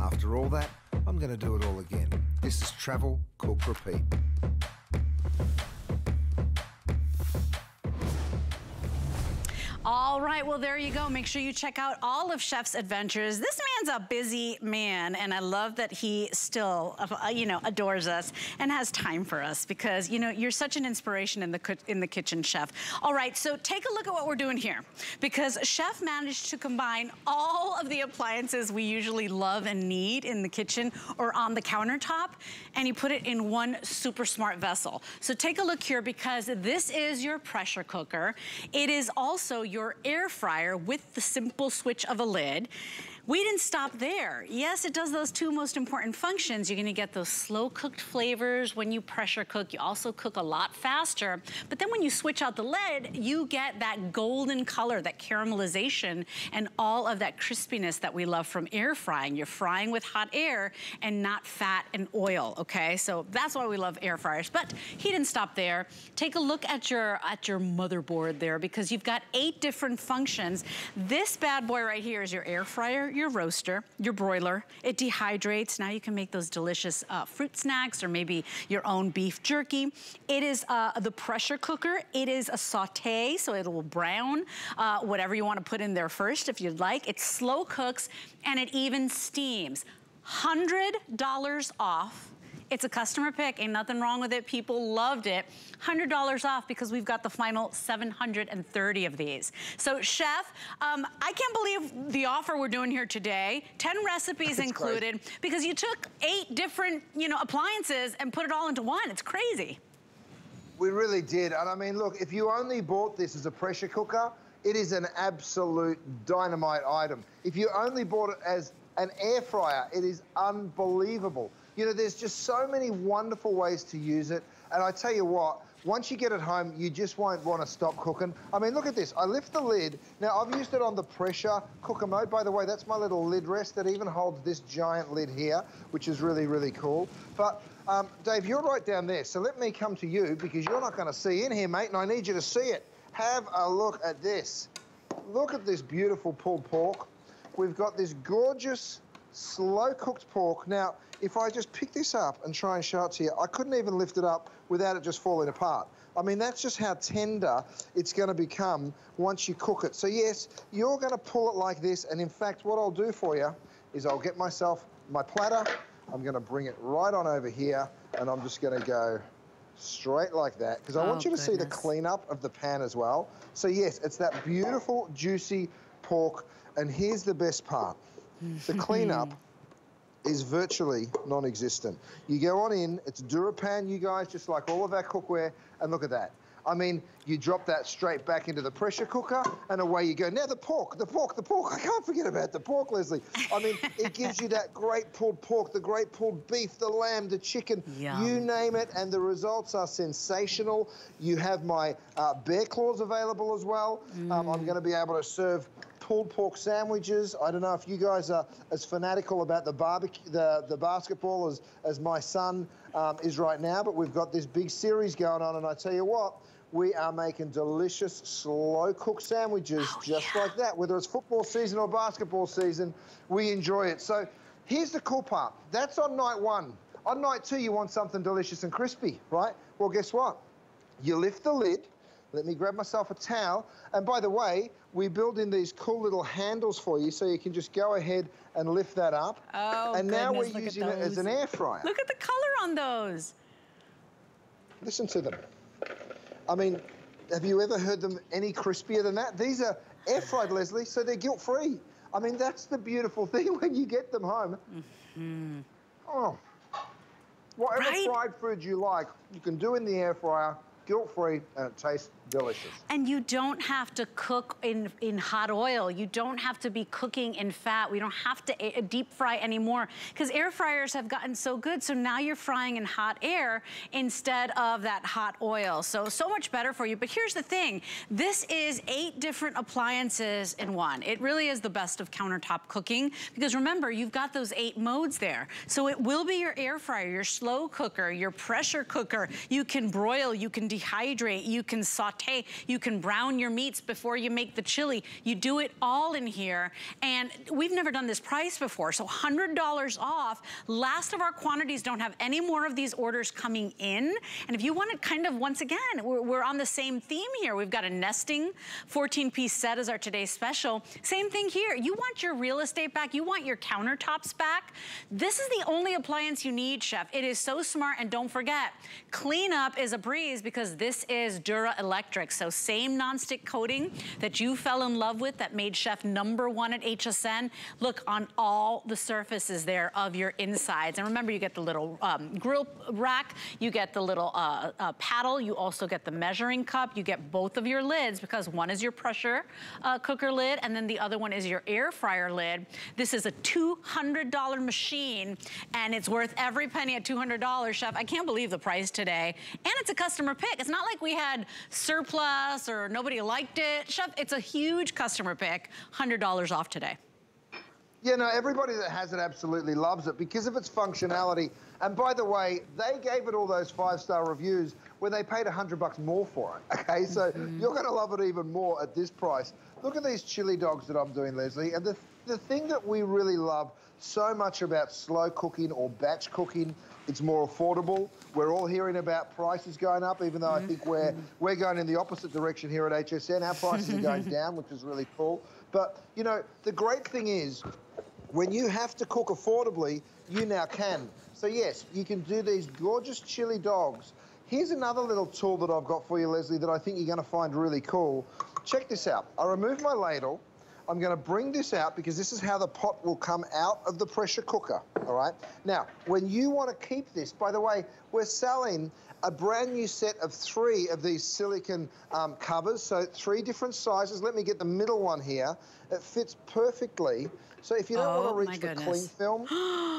After all that, I'm going to do it all again. This is Travel, Cook, Repeat. All right, well, there you go. Make sure you check out all of Chef's adventures. This man's a busy man, and I love that he still, uh, you know, adores us and has time for us because, you know, you're such an inspiration in the, in the kitchen, Chef. All right, so take a look at what we're doing here because Chef managed to combine all of the appliances we usually love and need in the kitchen or on the countertop, and he put it in one super smart vessel. So take a look here because this is your pressure cooker. It is also your air fryer with the simple switch of a lid. We didn't stop there. Yes, it does those two most important functions. You're gonna get those slow cooked flavors when you pressure cook. You also cook a lot faster. But then when you switch out the lid, you get that golden color, that caramelization, and all of that crispiness that we love from air frying. You're frying with hot air and not fat and oil, okay? So that's why we love air fryers. But he didn't stop there. Take a look at your, at your motherboard there because you've got eight different functions. This bad boy right here is your air fryer, your roaster, your broiler. It dehydrates. Now you can make those delicious uh, fruit snacks or maybe your own beef jerky. It is uh, the pressure cooker. It is a saute, so it will brown uh, whatever you want to put in there first if you'd like. It slow cooks and it even steams. one hundred dollars off. It's a customer pick, ain't nothing wrong with it. People loved it. one hundred dollars off because we've got the final seven hundred thirty of these. So Chef, um, I can't believe the offer we're doing here today. ten recipes That's included crazy. Because you took eight different, you know, appliances and put it all into one. It's crazy. We really did. And I mean, look, if you only bought this as a pressure cooker, it is an absolute dynamite item. If you only bought it as an air fryer, it is unbelievable. You know, there's just so many wonderful ways to use it. And I tell you what, once you get it home, you just won't want to stop cooking. I mean, look at this. I lift the lid. Now, I've used it on the pressure cooker mode. By the way, that's my little lid rest that even holds this giant lid here, which is really, really cool. But, um, Dave, you're right down there. So let me come to you because you're not going to see in here, mate, and I need you to see it. Have a look at this. Look at this beautiful pulled pork. We've got this gorgeous slow-cooked pork. Now, if I just pick this up and try and show it to you, I couldn't even lift it up without it just falling apart. I mean, that's just how tender it's going to become once you cook it. So yes, you're going to pull it like this, and in fact, what I'll do for you is I'll get myself my platter, I'm going to bring it right on over here, and I'm just going to go straight like that, because I oh, want you to goodness. see the cleanup of the pan as well. So yes, it's that beautiful, juicy pork, and here's the best part. The cleanup is virtually non-existent. You go on in, it's DuraPan, you guys, just like all of our cookware, and look at that. I mean, you drop that straight back into the pressure cooker, and away you go. Now the pork, the pork, the pork. I can't forget about the pork, Lesley. I mean, it gives you that great pulled pork, the great pulled beef, the lamb, the chicken, Yum. you name it, and the results are sensational. You have my uh, bear claws available as well. Mm. Um, I'm gonna be able to serve pulled pork sandwiches. I don't know if you guys are as fanatical about the barbecue, the, the basketball as, as my son um, is right now, but we've got this big series going on, and I tell you what, we are making delicious slow-cooked sandwiches oh, just yeah. like that. Whether it's football season or basketball season, we enjoy it. So here's the cool part. That's on night one. On night two, you want something delicious and crispy, right? Well, guess what? You lift the lid. Let me grab myself a towel. And by the way, we build in these cool little handles for you, so you can just go ahead and lift that up. Oh, And goodness, now we're using it as an air fryer. Look at the color on those. Listen to them. I mean, have you ever heard them any crispier than that? These are air fried, Lesley, so they're guilt-free. I mean, that's the beautiful thing when you get them home. Mm-hmm. Oh, whatever right? fried food you like, you can do in the air fryer, guilt-free, and it tastes delicious. And you don't have to cook in, in hot oil. You don't have to be cooking in fat. We don't have to a deep fry anymore, because air fryers have gotten so good. So now you're frying in hot air instead of that hot oil. So, so much better for you. But here's the thing. This is eight different appliances in one. It really is the best of countertop cooking, because remember, you've got those eight modes there. So it will be your air fryer, your slow cooker, your pressure cooker. You can broil, you can dehydrate, you can saute. Hey, you can brown your meats before you make the chili. You do it all in here, and we've never done this price before, so one hundred dollars off. Last of our quantities, don't have any more of these orders coming in, and if you want it kind of, once again, we're, we're on the same theme here. We've got a nesting fourteen-piece set as our today's special. Same thing here. You want your real estate back. You want your countertops back. This is the only appliance you need, chef. It is so smart, and don't forget, cleanup is a breeze, because this is Dura Electric. So same nonstick coating that you fell in love with that made chef number one at H S N. Look on all the surfaces there of your insides. And remember, you get the little um, grill rack, you get the little uh, uh, paddle, you also get the measuring cup, you get both of your lids, because one is your pressure uh, cooker lid, and then the other one is your air fryer lid. This is a two hundred dollar machine, and it's worth every penny at two hundred dollars, chef. I can't believe the price today. And it's a customer pick. It's not like we had service plus or nobody liked it. Chef, it's a huge customer pick. one hundred dollars off today. Yeah, no, everybody that has it absolutely loves it because of its functionality. And by the way, they gave it all those five-star reviews where they paid one hundred bucks more for it, okay? So mm-hmm. you're going to love it even more at this price. Look at these chili dogs that I'm doing, Lesley. And the, the thing that we really love so much about slow cooking or batch cooking, it's more affordable. We're all hearing about prices going up, even though I think we're we're going in the opposite direction here at H S N. Our prices are going down, which is really cool. But, you know, the great thing is when you have to cook affordably, you now can. So, yes, you can do these gorgeous chili dogs. Here's another little tool that I've got for you, Lesley, that I think you're going to find really cool. Check this out. I remove my ladle. I'm going to bring this out because this is how the pot will come out of the pressure cooker, all right? Now, when you want to keep this, by the way, we're selling a brand new set of three of these silicone um, covers, so three different sizes. Let me get the middle one here. It fits perfectly. So if you don't oh, want to reach the cling film,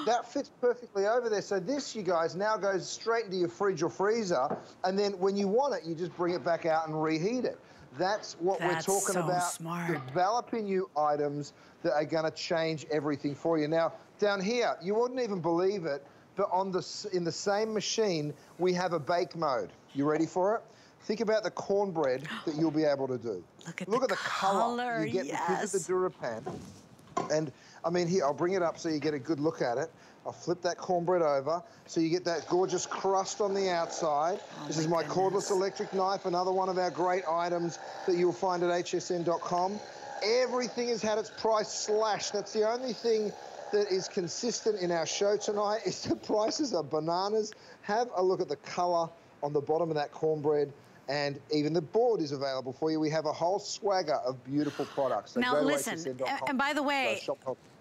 that fits perfectly over there. So this, you guys, now goes straight into your fridge or freezer, and then when you want it, you just bring it back out and reheat it. That's what That's we're talking so about, smart. developing new items that are going to change everything for you. Now, down here, you wouldn't even believe it, but on the, in the same machine, we have a bake mode. You ready for it? Think about the cornbread that you'll be able to do. Look at Look the, at the color. color you get yes. because of the DuraPan. And I mean, here, I'll bring it up so you get a good look at it. I'll flip that cornbread over so you get that gorgeous crust on the outside. Oh, this is my goodness. Cordless electric knife, another one of our great items that you'll find at H S N dot com. Everything has had its price slashed. That's the only thing that is consistent in our show tonight is the prices are bananas. Have a look at the color on the bottom of that cornbread. And even the board is available for you. We have a whole swagger of beautiful products. So now listen, and by the way, so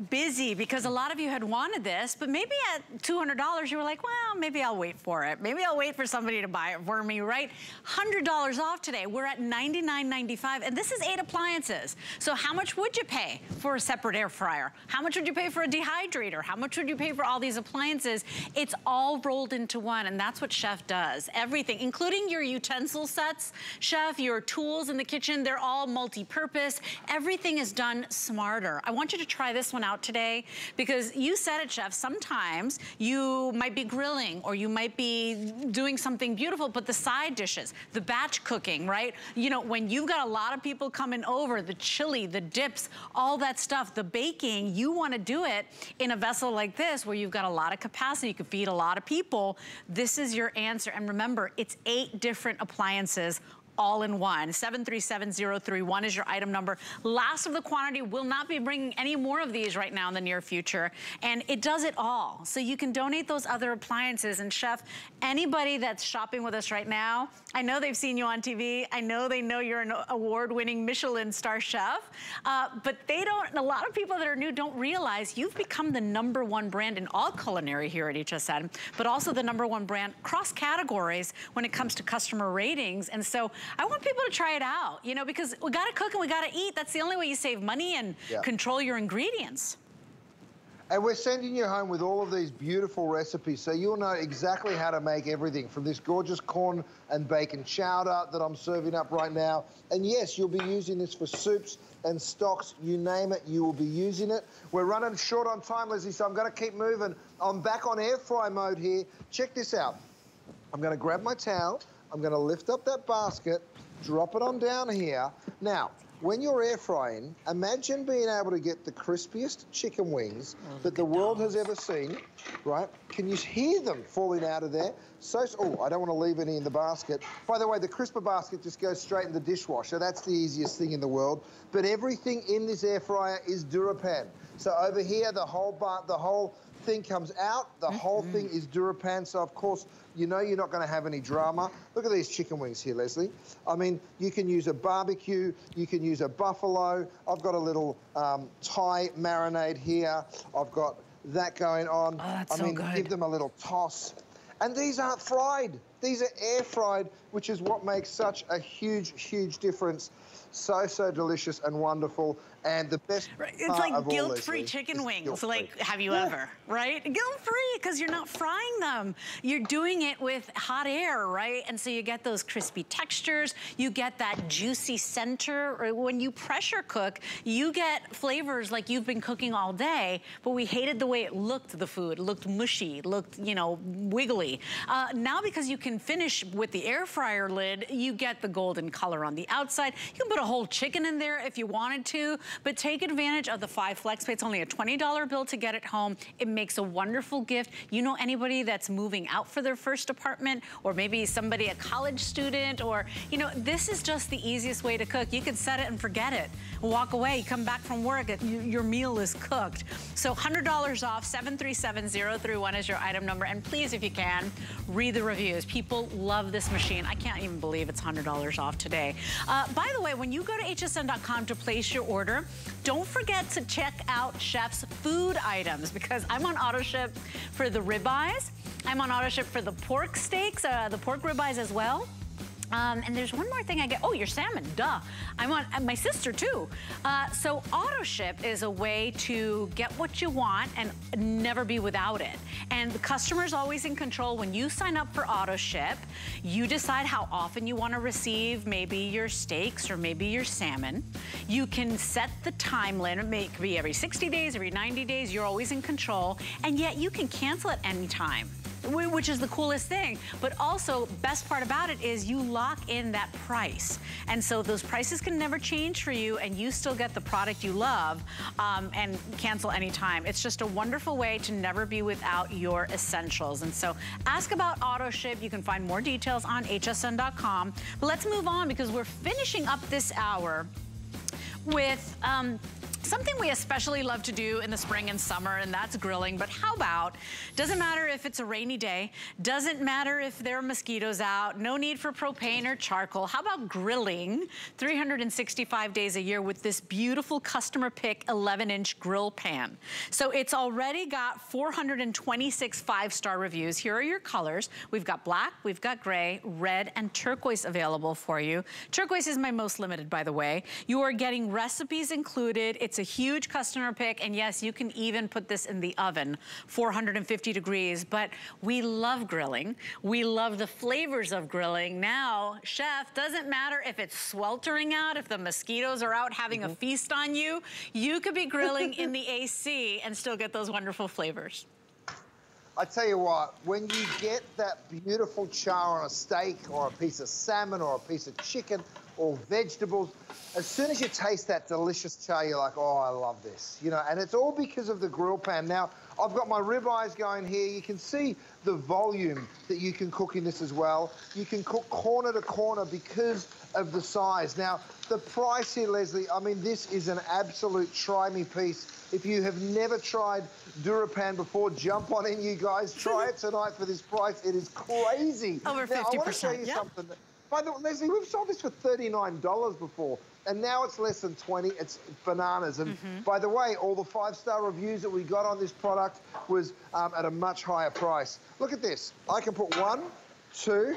busy, because a lot of you had wanted this, but maybe at two hundred dollars you were like, well, maybe I'll wait for it. Maybe I'll wait for somebody to buy it for me, right? one hundred dollars off today. We're at ninety-nine ninety-five, and this is eight appliances. So how much would you pay for a separate air fryer? How much would you pay for a dehydrator? How much would you pay for all these appliances? It's all rolled into one, and that's what Chef does. Everything, including your utensils, sets, Chef, your tools in the kitchen, they're all multi-purpose. Everything is done smarter. I want you to try this one out today, because you said it, Chef, sometimes you might be grilling or you might be doing something beautiful, but the side dishes, the batch cooking, right? You know, when you've got a lot of people coming over, the chili, the dips, all that stuff, the baking, you want to do it in a vessel like this where you've got a lot of capacity, you can feed a lot of people. This is your answer. And remember, it's eight different appliances all in one. seven three seven zero three one is your item number. Last of the quantity. Will not be bringing any more of these right now in the near future. And it does it all. So you can donate those other appliances. And Chef, anybody that's shopping with us right now, I know they've seen you on T V. I know they know you're an award-winning Michelin star chef. Uh, but they don't, a lot of people that are new don't realize you've become the number one brand in all culinary here at H S N, but also the number one brand cross categories when it comes to customer ratings. And so I want people to try it out, you know, because we gotta cook and we gotta eat. That's the only way you save money and yeah. control your ingredients. And we're sending you home with all of these beautiful recipes, so you'll know exactly how to make everything from this gorgeous corn and bacon chowder that I'm serving up right now. And yes, you'll be using this for soups and stocks, you name it, you will be using it. We're running short on time, Lesley, so I'm gonna keep moving. I'm back on air fry mode here. Check this out. I'm gonna grab my towel. I'm gonna lift up that basket, drop it on down here. Now, when you're air frying, imagine being able to get the crispiest chicken wings oh, that the world dogs. has ever seen, right? Can you hear them falling out of there? So, oh, I don't wanna leave any in the basket. By the way, the crisper basket just goes straight in the dishwasher. That's the easiest thing in the world. But everything in this air fryer is DuraPan. So over here, the whole bar, the whole thing comes out, the mm-hmm. whole thing is DuraPan, so of course, you know you're not going to have any drama. Look at these chicken wings here, Lesley. I mean, you can use a barbecue, you can use a buffalo. I've got a little um, Thai marinade here. I've got that going on. Oh, that's I so mean, good. Give them a little toss. And these aren't fried. These are air fried, which is what makes such a huge, huge difference. So, so delicious and wonderful. And the best part It's like guilt-free chicken wings, like have you yeah. ever, right? Guilt-free, because you're not frying them. You're doing it with hot air, right? And so you get those crispy textures, you get that juicy center. Or when you pressure cook, you get flavors like you've been cooking all day, but we hated the way it looked, the food. It looked mushy, it looked, you know, wiggly. Uh, now because you can finish with the air fryer lid, you get the golden color on the outside. You can put a whole chicken in there if you wanted to, but take advantage of the five flex pay. It's only a twenty dollar bill to get it home. It makes a wonderful gift. You know anybody that's moving out for their first apartment, or maybe somebody, a college student, or, you know, this is just the easiest way to cook. You can set it and forget it. Walk away, you come back from work, your meal is cooked. So one hundred dollars off, seven three seven zero three one is your item number. And please, if you can, read the reviews. People love this machine. I can't even believe it's one hundred dollars off today. Uh, by the way, when you go to H S N dot com to place your order, don't forget to check out Chef's food items, because I'm on AutoShip for the ribeyes. I'm on AutoShip for the pork steaks, uh, the pork ribeyes as well. Um, and there's one more thing I get. Oh, your salmon, duh. I'm on, my sister too. Uh, so AutoShip is a way to get what you want and never be without it. And the customer's always in control. When you sign up for AutoShip, you decide how often you want to receive maybe your steaks or maybe your salmon. You can set the time limit. It could be every sixty days, every ninety days. You're always in control. And yet you can cancel at any time. which is the coolest thing. But also, best part about it is you lock in that price. And so those prices can never change for you, and you still get the product you love, um, and cancel anytime. It's just a wonderful way to never be without your essentials. And so ask about AutoShip. You can find more details on H S N dot com. But let's move on, because we're finishing up this hour with um, something we especially love to do in the spring and summer, and that's grilling. But how about, doesn't matter if it's a rainy day, doesn't matter if there are mosquitoes out, no need for propane or charcoal. How about grilling three hundred sixty-five days a year with this beautiful customer pick eleven inch grill pan? So it's already got four hundred twenty-six five-star reviews. Here are your colors. We've got black, we've got gray, red, and turquoise available for you. Turquoise is my most limited, by the way. You are getting recipes included. It's It's a huge customer pick, and yes, you can even put this in the oven, four hundred fifty degrees, but we love grilling. We love the flavors of grilling. Now, chef, doesn't matter if it's sweltering out, if the mosquitoes are out having mm-hmm. a feast on you, you could be grilling in the A C and still get those wonderful flavors. I tell you what, when you get that beautiful char on a steak or a piece of salmon or a piece of chicken, or vegetables, as soon as you taste that delicious char, you're like, oh, I love this. You know, and it's all because of the grill pan. Now, I've got my ribeyes going here. You can see the volume that you can cook in this as well. You can cook corner to corner because of the size. Now, the price here, Lesley, I mean, this is an absolute try-me piece. If you have never tried DuraPan before, jump on in, you guys. Try it tonight for this price. It is crazy. Over fifty percent, now, I want to show you yeah. something. By the way, Lesley, we've sold this for thirty-nine dollars before, and now it's less than twenty dollars. It's bananas. And mm-hmm. by the way, all the five-star reviews that we got on this product was um, at a much higher price. Look at this. I can put one, two,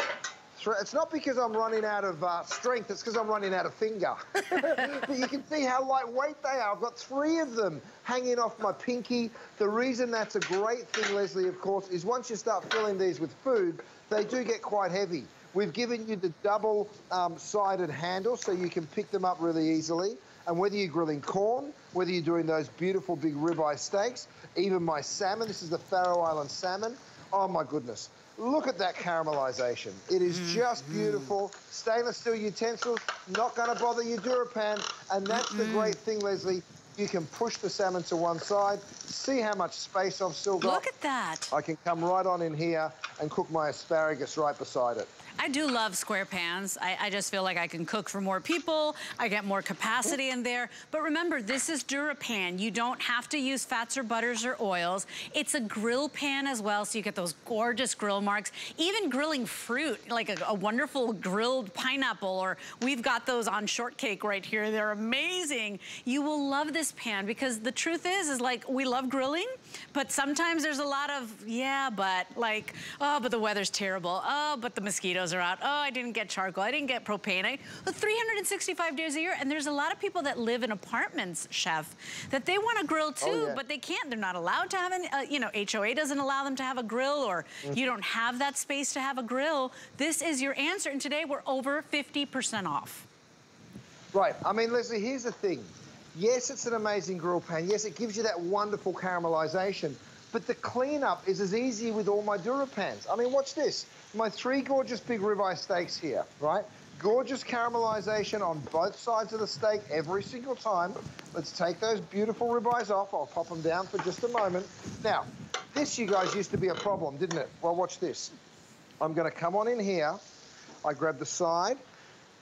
three. It's not because I'm running out of uh, strength. It's because I'm running out of finger. But you can see how lightweight they are. I've got three of them hanging off my pinky. The reason that's a great thing, Lesley, of course, is once you start filling these with food, they do get quite heavy. We've given you the double-sided um, handle so you can pick them up really easily. And whether you're grilling corn, whether you're doing those beautiful big ribeye steaks, even my salmon, this is the Faroe Island salmon. Oh, my goodness. Look at that caramelization. It is mm-hmm. just beautiful. Stainless steel utensils, not going to bother your DuraPan. And that's mm-hmm. the great thing, Lesley. You can push the salmon to one side, see how much space I've still got. Look at that. I can come right on in here and cook my asparagus right beside it. I do love square pans. I, I just feel like I can cook for more people. I get more capacity in there. But remember, this is DuraPan. You don't have to use fats or butters or oils. It's a grill pan as well, so you get those gorgeous grill marks. Even grilling fruit, like a, a wonderful grilled pineapple, or we've got those on shortcake right here. They're amazing. You will love this pan, because the truth is, is like, we love grilling, but sometimes there's a lot of, yeah, but like, oh, but the weather's terrible. Oh, but the mosquitoes are out. Oh, I didn't get charcoal. I didn't get propane. I, well, three hundred sixty-five days a year, and there's a lot of people that live in apartments, chef, that they want to grill too, oh, yeah. but they can't. They're not allowed to have an, uh, you know, H O A doesn't allow them to have a grill, or mm-hmm. you don't have that space to have a grill. This is your answer, and today we're over fifty percent off. Right. I mean, Lesley, here's the thing. Yes, it's an amazing grill pan. Yes, it gives you that wonderful caramelization, but the cleanup is as easy with all my DuraPans. I mean, watch this. My three gorgeous big ribeye steaks here, right? Gorgeous caramelization on both sides of the steak every single time. Let's take those beautiful ribeyes off. I'll pop them down for just a moment. Now, this, you guys, used to be a problem, didn't it? Well, watch this. I'm going to come on in here. I grab the side.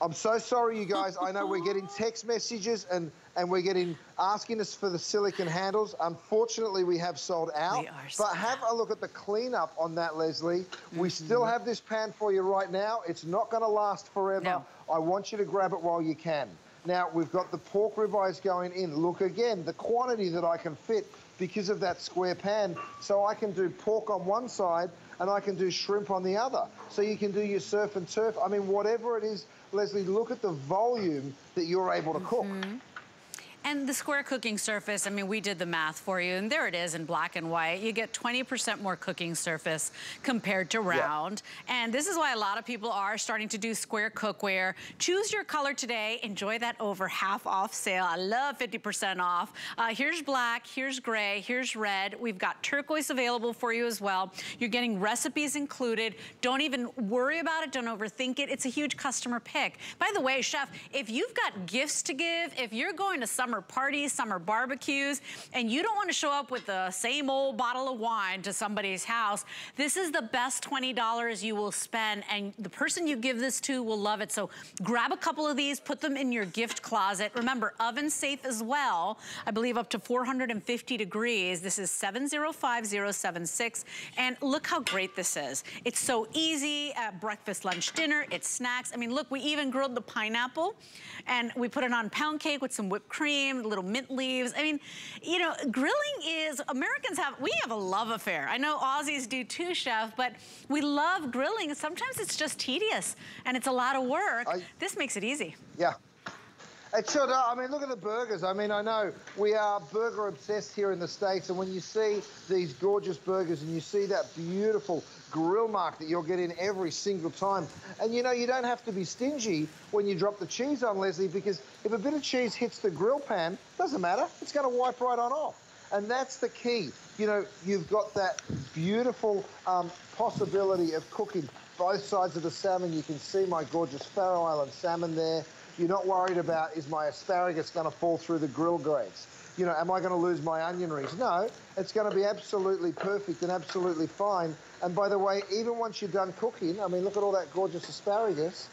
I'm so sorry, you guys. I know we're getting text messages and, and we're getting asking us for the silicone handles. Unfortunately, we have sold out. We are sold but have out. A look at the cleanup on that, Lesley. Mm-hmm. We still have this pan for you right now. It's not going to last forever. No. I want you to grab it while you can. Now, we've got the pork ribeyes going in. Look, again, the quantity that I can fit because of that square pan. So I can do pork on one side and I can do shrimp on the other. So you can do your surf and turf. I mean, whatever it is, Lesley, look at the volume that you're able to cook. Mm-hmm. And the square cooking surface, I mean, we did the math for you, and there it is in black and white. You get twenty percent more cooking surface compared to round. Yep. And this is why a lot of people are starting to do square cookware. Choose your color today. Enjoy that over half off sale. I love fifty percent off. Uh, here's black, here's gray, here's red. We've got turquoise available for you as well. You're getting recipes included. Don't even worry about it. Don't overthink it. It's a huge customer pick. By the way, chef, if you've got gifts to give, if you're going to summer parties, summer barbecues, and you don't want to show up with the same old bottle of wine to somebody's house, this is the best twenty dollars you will spend, and the person you give this to will love it. So grab a couple of these, put them in your gift closet. Remember, oven safe as well. I believe up to four hundred fifty degrees. This is seven zero five zero seven six, and look how great this is. It's so easy at breakfast, lunch, dinner. It's snacks. I mean, look, we even grilled the pineapple, and we put it on pound cake with some whipped cream, little mint leaves. I mean, you know, grilling is, Americans have, we have a love affair. I know Aussies do too, chef, but we love grilling. Sometimes it's just tedious and it's a lot of work. I, this makes it easy. Yeah. It should. Uh, I mean, look at the burgers. I mean, I know we are burger obsessed here in the States, and when you see these gorgeous burgers and you see that beautiful grill mark that you'll get in every single time, and you know, you don't have to be stingy when you drop the cheese on, Lesley, because if a bit of cheese hits the grill pan, doesn't matter. It's going to wipe right on off. And that's the key. You know, you've got that beautiful um, possibility of cooking both sides of the salmon. You can see my gorgeous Faroe Island salmon there. You're not worried about, is my asparagus going to fall through the grill grates? You know, am I going to lose my onion rings? No, it's going to be absolutely perfect and absolutely fine. And by the way, even once you're done cooking, I mean, look at all that gorgeous asparagus.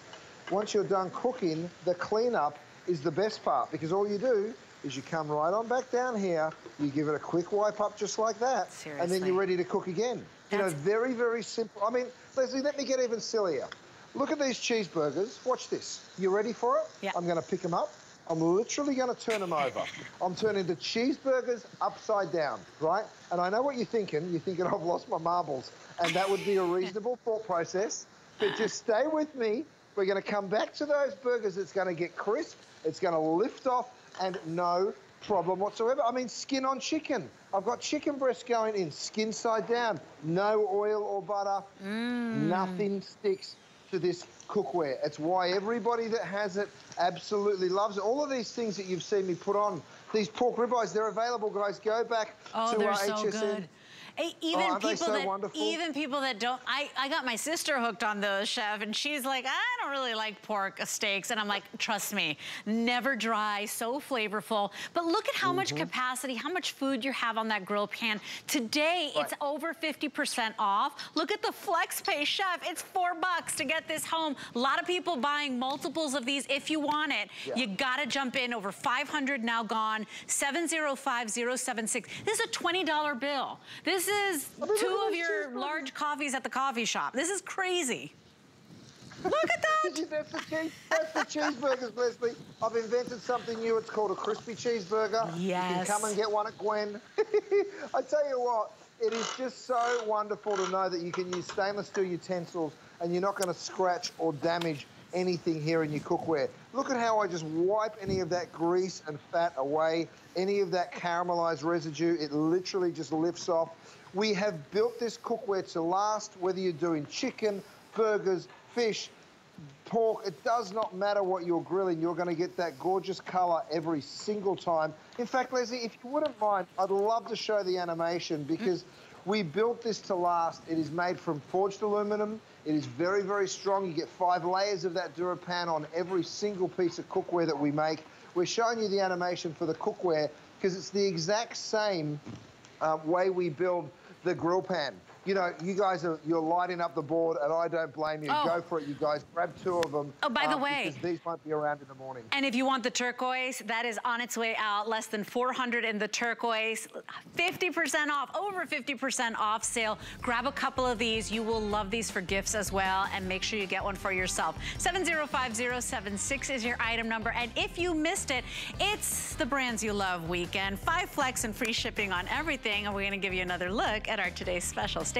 Once you're done cooking, the cleanup is the best part, because all you do is you come right on back down here, you give it a quick wipe up just like that, Seriously. and then you're ready to cook again. That's... You know, very, very simple. I mean, Lesley, let me get even sillier. Look at these cheeseburgers. Watch this. You ready for it? Yeah. I'm going to pick them up. I'm literally going to turn them over. I'm turning the cheeseburgers upside down, right? And I know what you're thinking. You're thinking, I've lost my marbles. And that would be a reasonable thought process. But just stay with me. We're going to come back to those burgers. It's going to get crisp. It's going to lift off, and no problem whatsoever. I mean, skin on chicken. I've got chicken breast going in, skin side down. No oil or butter. Mm. Nothing sticks to this cookware. It's why everybody that has it absolutely loves it. All of these things that you've seen me put on, these pork ribeyes, they're available, guys. Go back oh, to our so H S N. Good. Even oh, people so that wonderful? even people that don't, I, I got my sister hooked on those, chef, and she's like, I don't really like pork steaks, and I'm like, trust me, never dry, so flavorful. But look at how mm-hmm. much capacity, how much food you have on that grill pan. Today, right. it's over fifty percent off. Look at the flex pay, chef. It's four bucks to get this home. A lot of people buying multiples of these. If you want it, yeah. you gotta jump in. Over five hundred now gone. seven zero five zero seven six. This is a twenty dollar bill. This This is two of your large coffees at the coffee shop. This is crazy. Look at that. That's the cheese, that's the cheeseburgers, Lesley. I've invented something new. It's called a crispy cheeseburger. Yes. You can come and get one at Gwen. I tell you what, it is just so wonderful to know that you can use stainless steel utensils and you're not going to scratch or damage anything here in your cookware. Look at how I just wipe any of that grease and fat away, any of that caramelized residue. It literally just lifts off. We have built this cookware to last, whether you're doing chicken, burgers, fish, pork. It does not matter what you're grilling. You're going to get that gorgeous color every single time. In fact, Lesley, if you wouldn't mind, I'd love to show the animation, because we built this to last. It is made from forged aluminum. It is very, very strong. You get five layers of that DuraPan on every single piece of cookware that we make. We're showing you the animation for the cookware because it's the exact same uh, way we build the grill pan. You know, you guys are, you're lighting up the board, and I don't blame you. Oh. Go for it, you guys. Grab two of them. Oh, by the um, way. Because these might be around in the morning. And if you want the turquoise, that is on its way out. Less than four hundred in the turquoise. fifty percent off, over fifty percent off sale. Grab a couple of these. You will love these for gifts as well, and make sure you get one for yourself. seven zero five zero seven six is your item number, and if you missed it, it's the Brands You Love weekend. Five flex and free shipping on everything, and we're going to give you another look at our today's special. Stay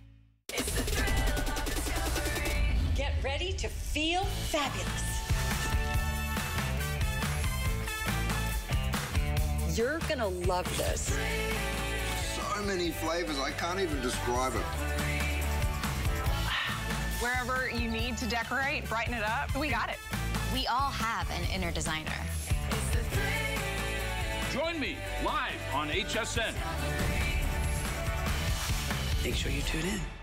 It's the thrill of discovery. Get ready to feel fabulous. You're gonna love this. So many flavors, I can't even describe it. Wherever you need to decorate, brighten it up, we got it. We all have an inner designer. It's the thrill. Join me live on H S N. Make sure you tune in.